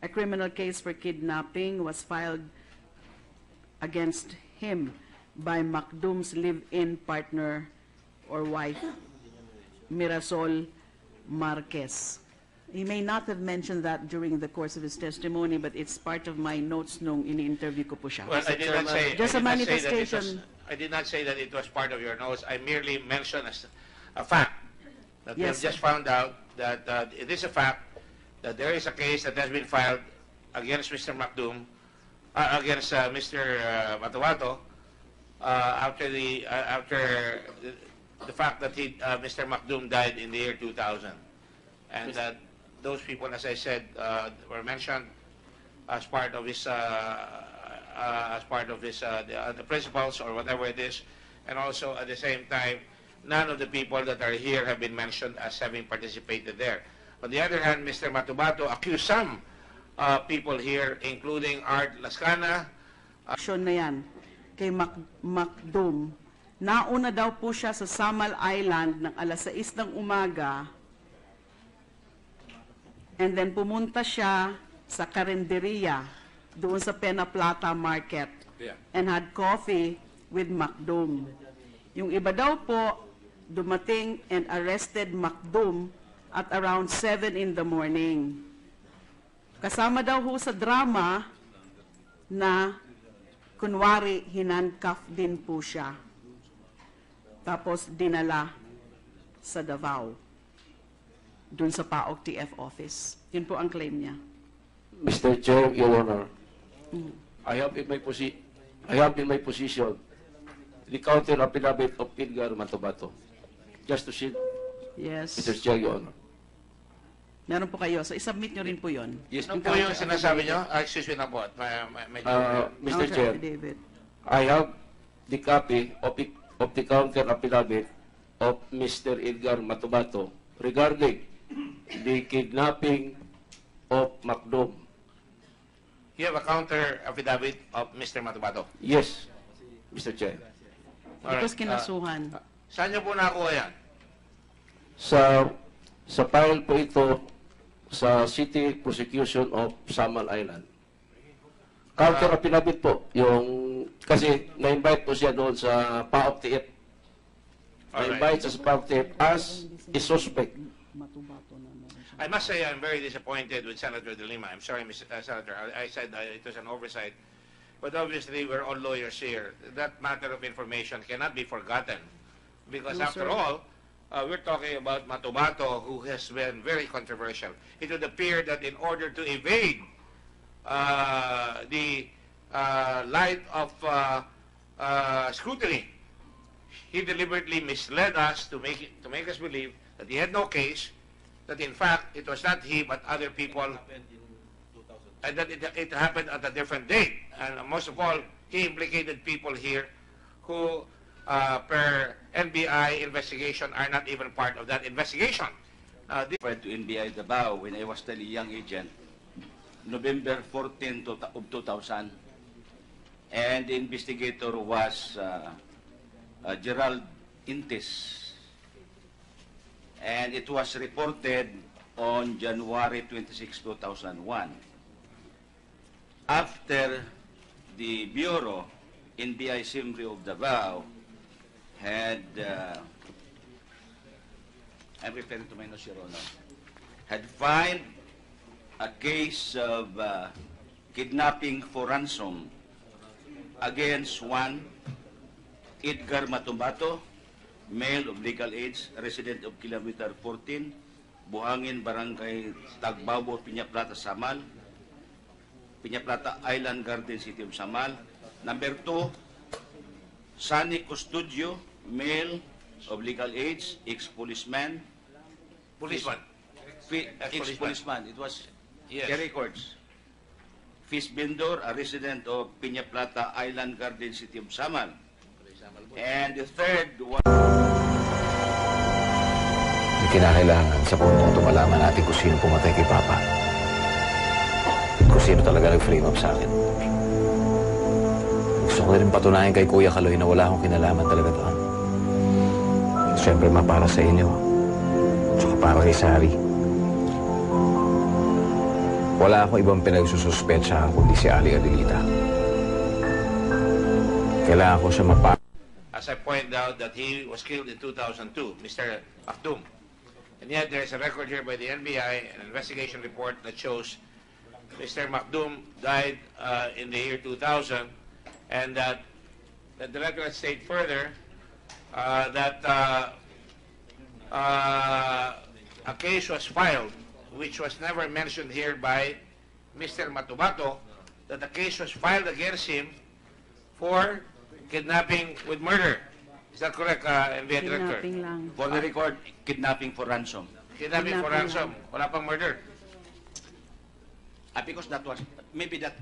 A criminal case for kidnapping was filed against him by Makdum's live-in partner or wife, Mirasol Marquez. He may not have mentioned that during the course of his testimony, but it's part of my notes nung in-interview ko po siya. Well, I did not say, just a manifestation. I did not say that it was part of your notes. I merely mentioned a fact that we have just found out that it is a fact that there is a case that has been filed against Mr. Makdum, against Mr. Matobato, after the fact that Mr. Makdum died in the year 2000, and that those people, as I said, were mentioned as part of his, the principles or whatever it is, and also at the same time, none of the people that are here have been mentioned as having participated there. On the other hand, Mr. Matobato accused some people here, including Art Lascañas. Action na yan kay Makdum. Nauna daw po siya sa Samal Island ng alas 6 ng umaga. And then pumunta siya sa Karinderia doon sa Peñaplata Market and had coffee with Makdum. Yung iba daw po, dumating and arrested Makdum at around 7 in the morning. Kasama daw ho sa drama na kunwari hinandcuff din po siya. Tapos dinala sa Davao, dun sa PAOCTF office. Yun po ang claim niya. Mr. Chair, Your Honor, I have in my position the counter affidavit of Edgar Matobato. Just to see. Yes. Mr. Chair, Your Honor. Meron po kayo. So, isubmit nyo rin po yun. Yes, ano po yung sinasabi nyo? Excuse me na po. Mr. Chair, I have the copy of the counter affidavit of Mr. Edgar Matobato regarding the kidnapping of Makdum. You have a counter affidavit of Mr. Matobato? Yes, Mr. Chair. Tapos kinasuhan. Saan nyo po nakuha yan? Sa file po ito sa City Prosecution of Samal Island. Counter affidavit po yung kasi na-invite po siya doon sa PAOCTF. Na-invite sa PAOCTF as a suspect. I must say I'm very disappointed with Senator De Lima. I'm sorry, Senator. I said it was an oversight. But obviously, we're all lawyers here. That matter of information cannot be forgotten. Because after all, we're talking about Matobato, who has been very controversial. It would appear that in order to evade the light of scrutiny, he deliberately misled us to make us believe that he had no case, that in fact it was not he but other people, and that it happened at a different date. And most of all, he implicated people here who, per NBI investigation, are not even part of that investigation. Referred to NBI Davao when I was still a young agent, November 14 of 2000, and the investigator was Gerald Intis. And it was reported on January 26, 2001. After the Bureau, NBI Assembly of Davao, had, I'm referring to my notes, Your Honor, had filed a case of kidnapping for ransom against one Edgar Matobato, male of legal age, resident of Kilometer 14, Buhangin, Barangay Tagbabo, Peñaplata, Samal, Peñaplata Island Garden, City of Samal. Number 2, Sonny Custodio, male of legal age, ex-policeman. Policeman. Ex-policeman. It was the records. Fish vendor, a resident of Peñaplata Island Garden, City of Samal. And the third one. May kinakailangan sa puntong tumalaman natin kung sino pumatay kay Papa. Kung sino talaga nag-frame up sa akin. Gusto ko na rin patunayan kay Kuya Kaloy na wala akong kinalaman talaga doon. Siyempre, ma, para sa inyo. Tsaka para kay Sari. Wala akong ibang pinagsususpetsa kundi si Ali Adelita. Kailangan ko siya mapa... As I pointed out that he was killed in 2002, Mr. Makdum. And yet there is a record here by the NBI, an investigation report that shows Mr. Makdum died in the year 2000, and that the record state further that a case was filed, which was never mentioned here by Mr. Matobato, that the case was filed against him for kidnapping with murder. Is that correct, NBI Director? Kidnapping lang. For the record, kidnapping for ransom. Kidnapping for ransom. Wala pang murder. Because that was, maybe that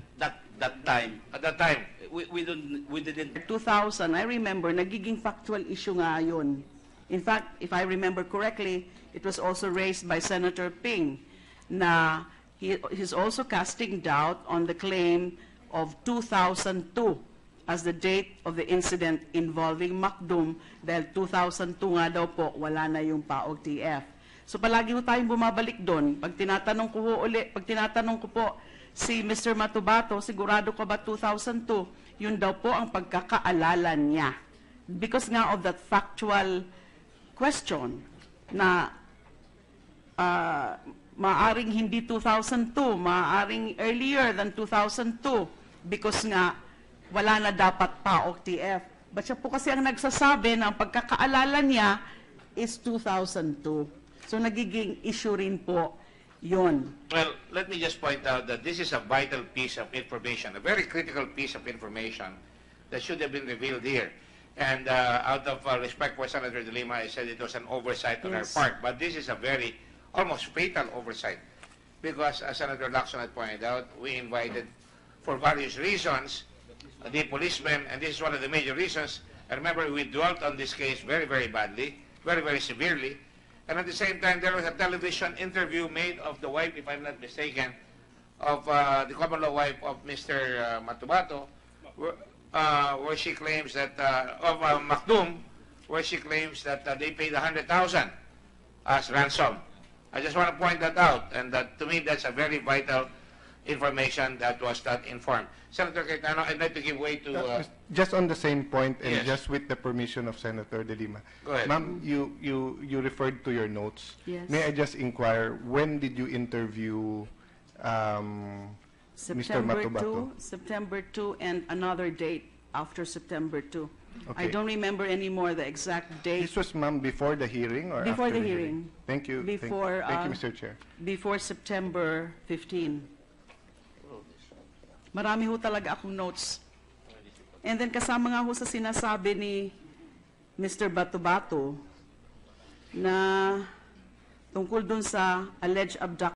time. At that time. We didn't. 2000, I remember, nagiging factual issue nga yun. In fact, if I remember correctly, it was also raised by Senator Ping na he's also casting doubt on the claim of 2002 as the date of the incident involving Makdum dahil 2002 nga daw po, wala na yung PAOCTF. So palagi po tayong bumabalik doon. Pag tinatanong ko po si Mr. Matobato, sigurado ka ba 2002? Yun daw po ang pagkakaalala niya. Because nga of that factual question na maaring hindi 2002, maaring earlier than 2002 because nga wala na dapat PAOCTF. But siya po kasi ang nagsasabi na ang pagkakaalala niya is 2002. So nagiging issue rin po yun. Well, let me just point out that this is a vital piece of information, a very critical piece of information that should have been revealed here. And out of respect for Senator De Lima, I said it was an oversight on yes. our part. But this is a very almost fatal oversight because, as Senator Lacson had pointed out, we invited for various reasons the policemen, and this is one of the major reasons. I remember we dwelt on this case very, very badly, very, very severely. And at the same time, there was a television interview made of the wife, if I'm not mistaken, of the common law wife of Mr. Matobato, where she claims that, of Makdum, where she claims that they paid 100,000 as ransom. I just want to point that out, and that to me, that's a very vital information that was not informed. Senator Cayetano, I'd like to give way to... just on the same point, and yes. just with the permission of Senator De Lima. Go ahead. Ma'am, you referred to your notes. Yes. May I just inquire, when did you interview Mr. Matobato? September 2 and another date after September 2. Okay. I don't remember anymore the exact date. This was, ma'am, before the hearing or before after the hearing? Thank you. Before, thank you, Mr. Chair. Before September 15. Marami ho talaga akong notes. And then kasama nga ho sa sinasabi ni Mr. Matobato na tungkol dun sa alleged abduction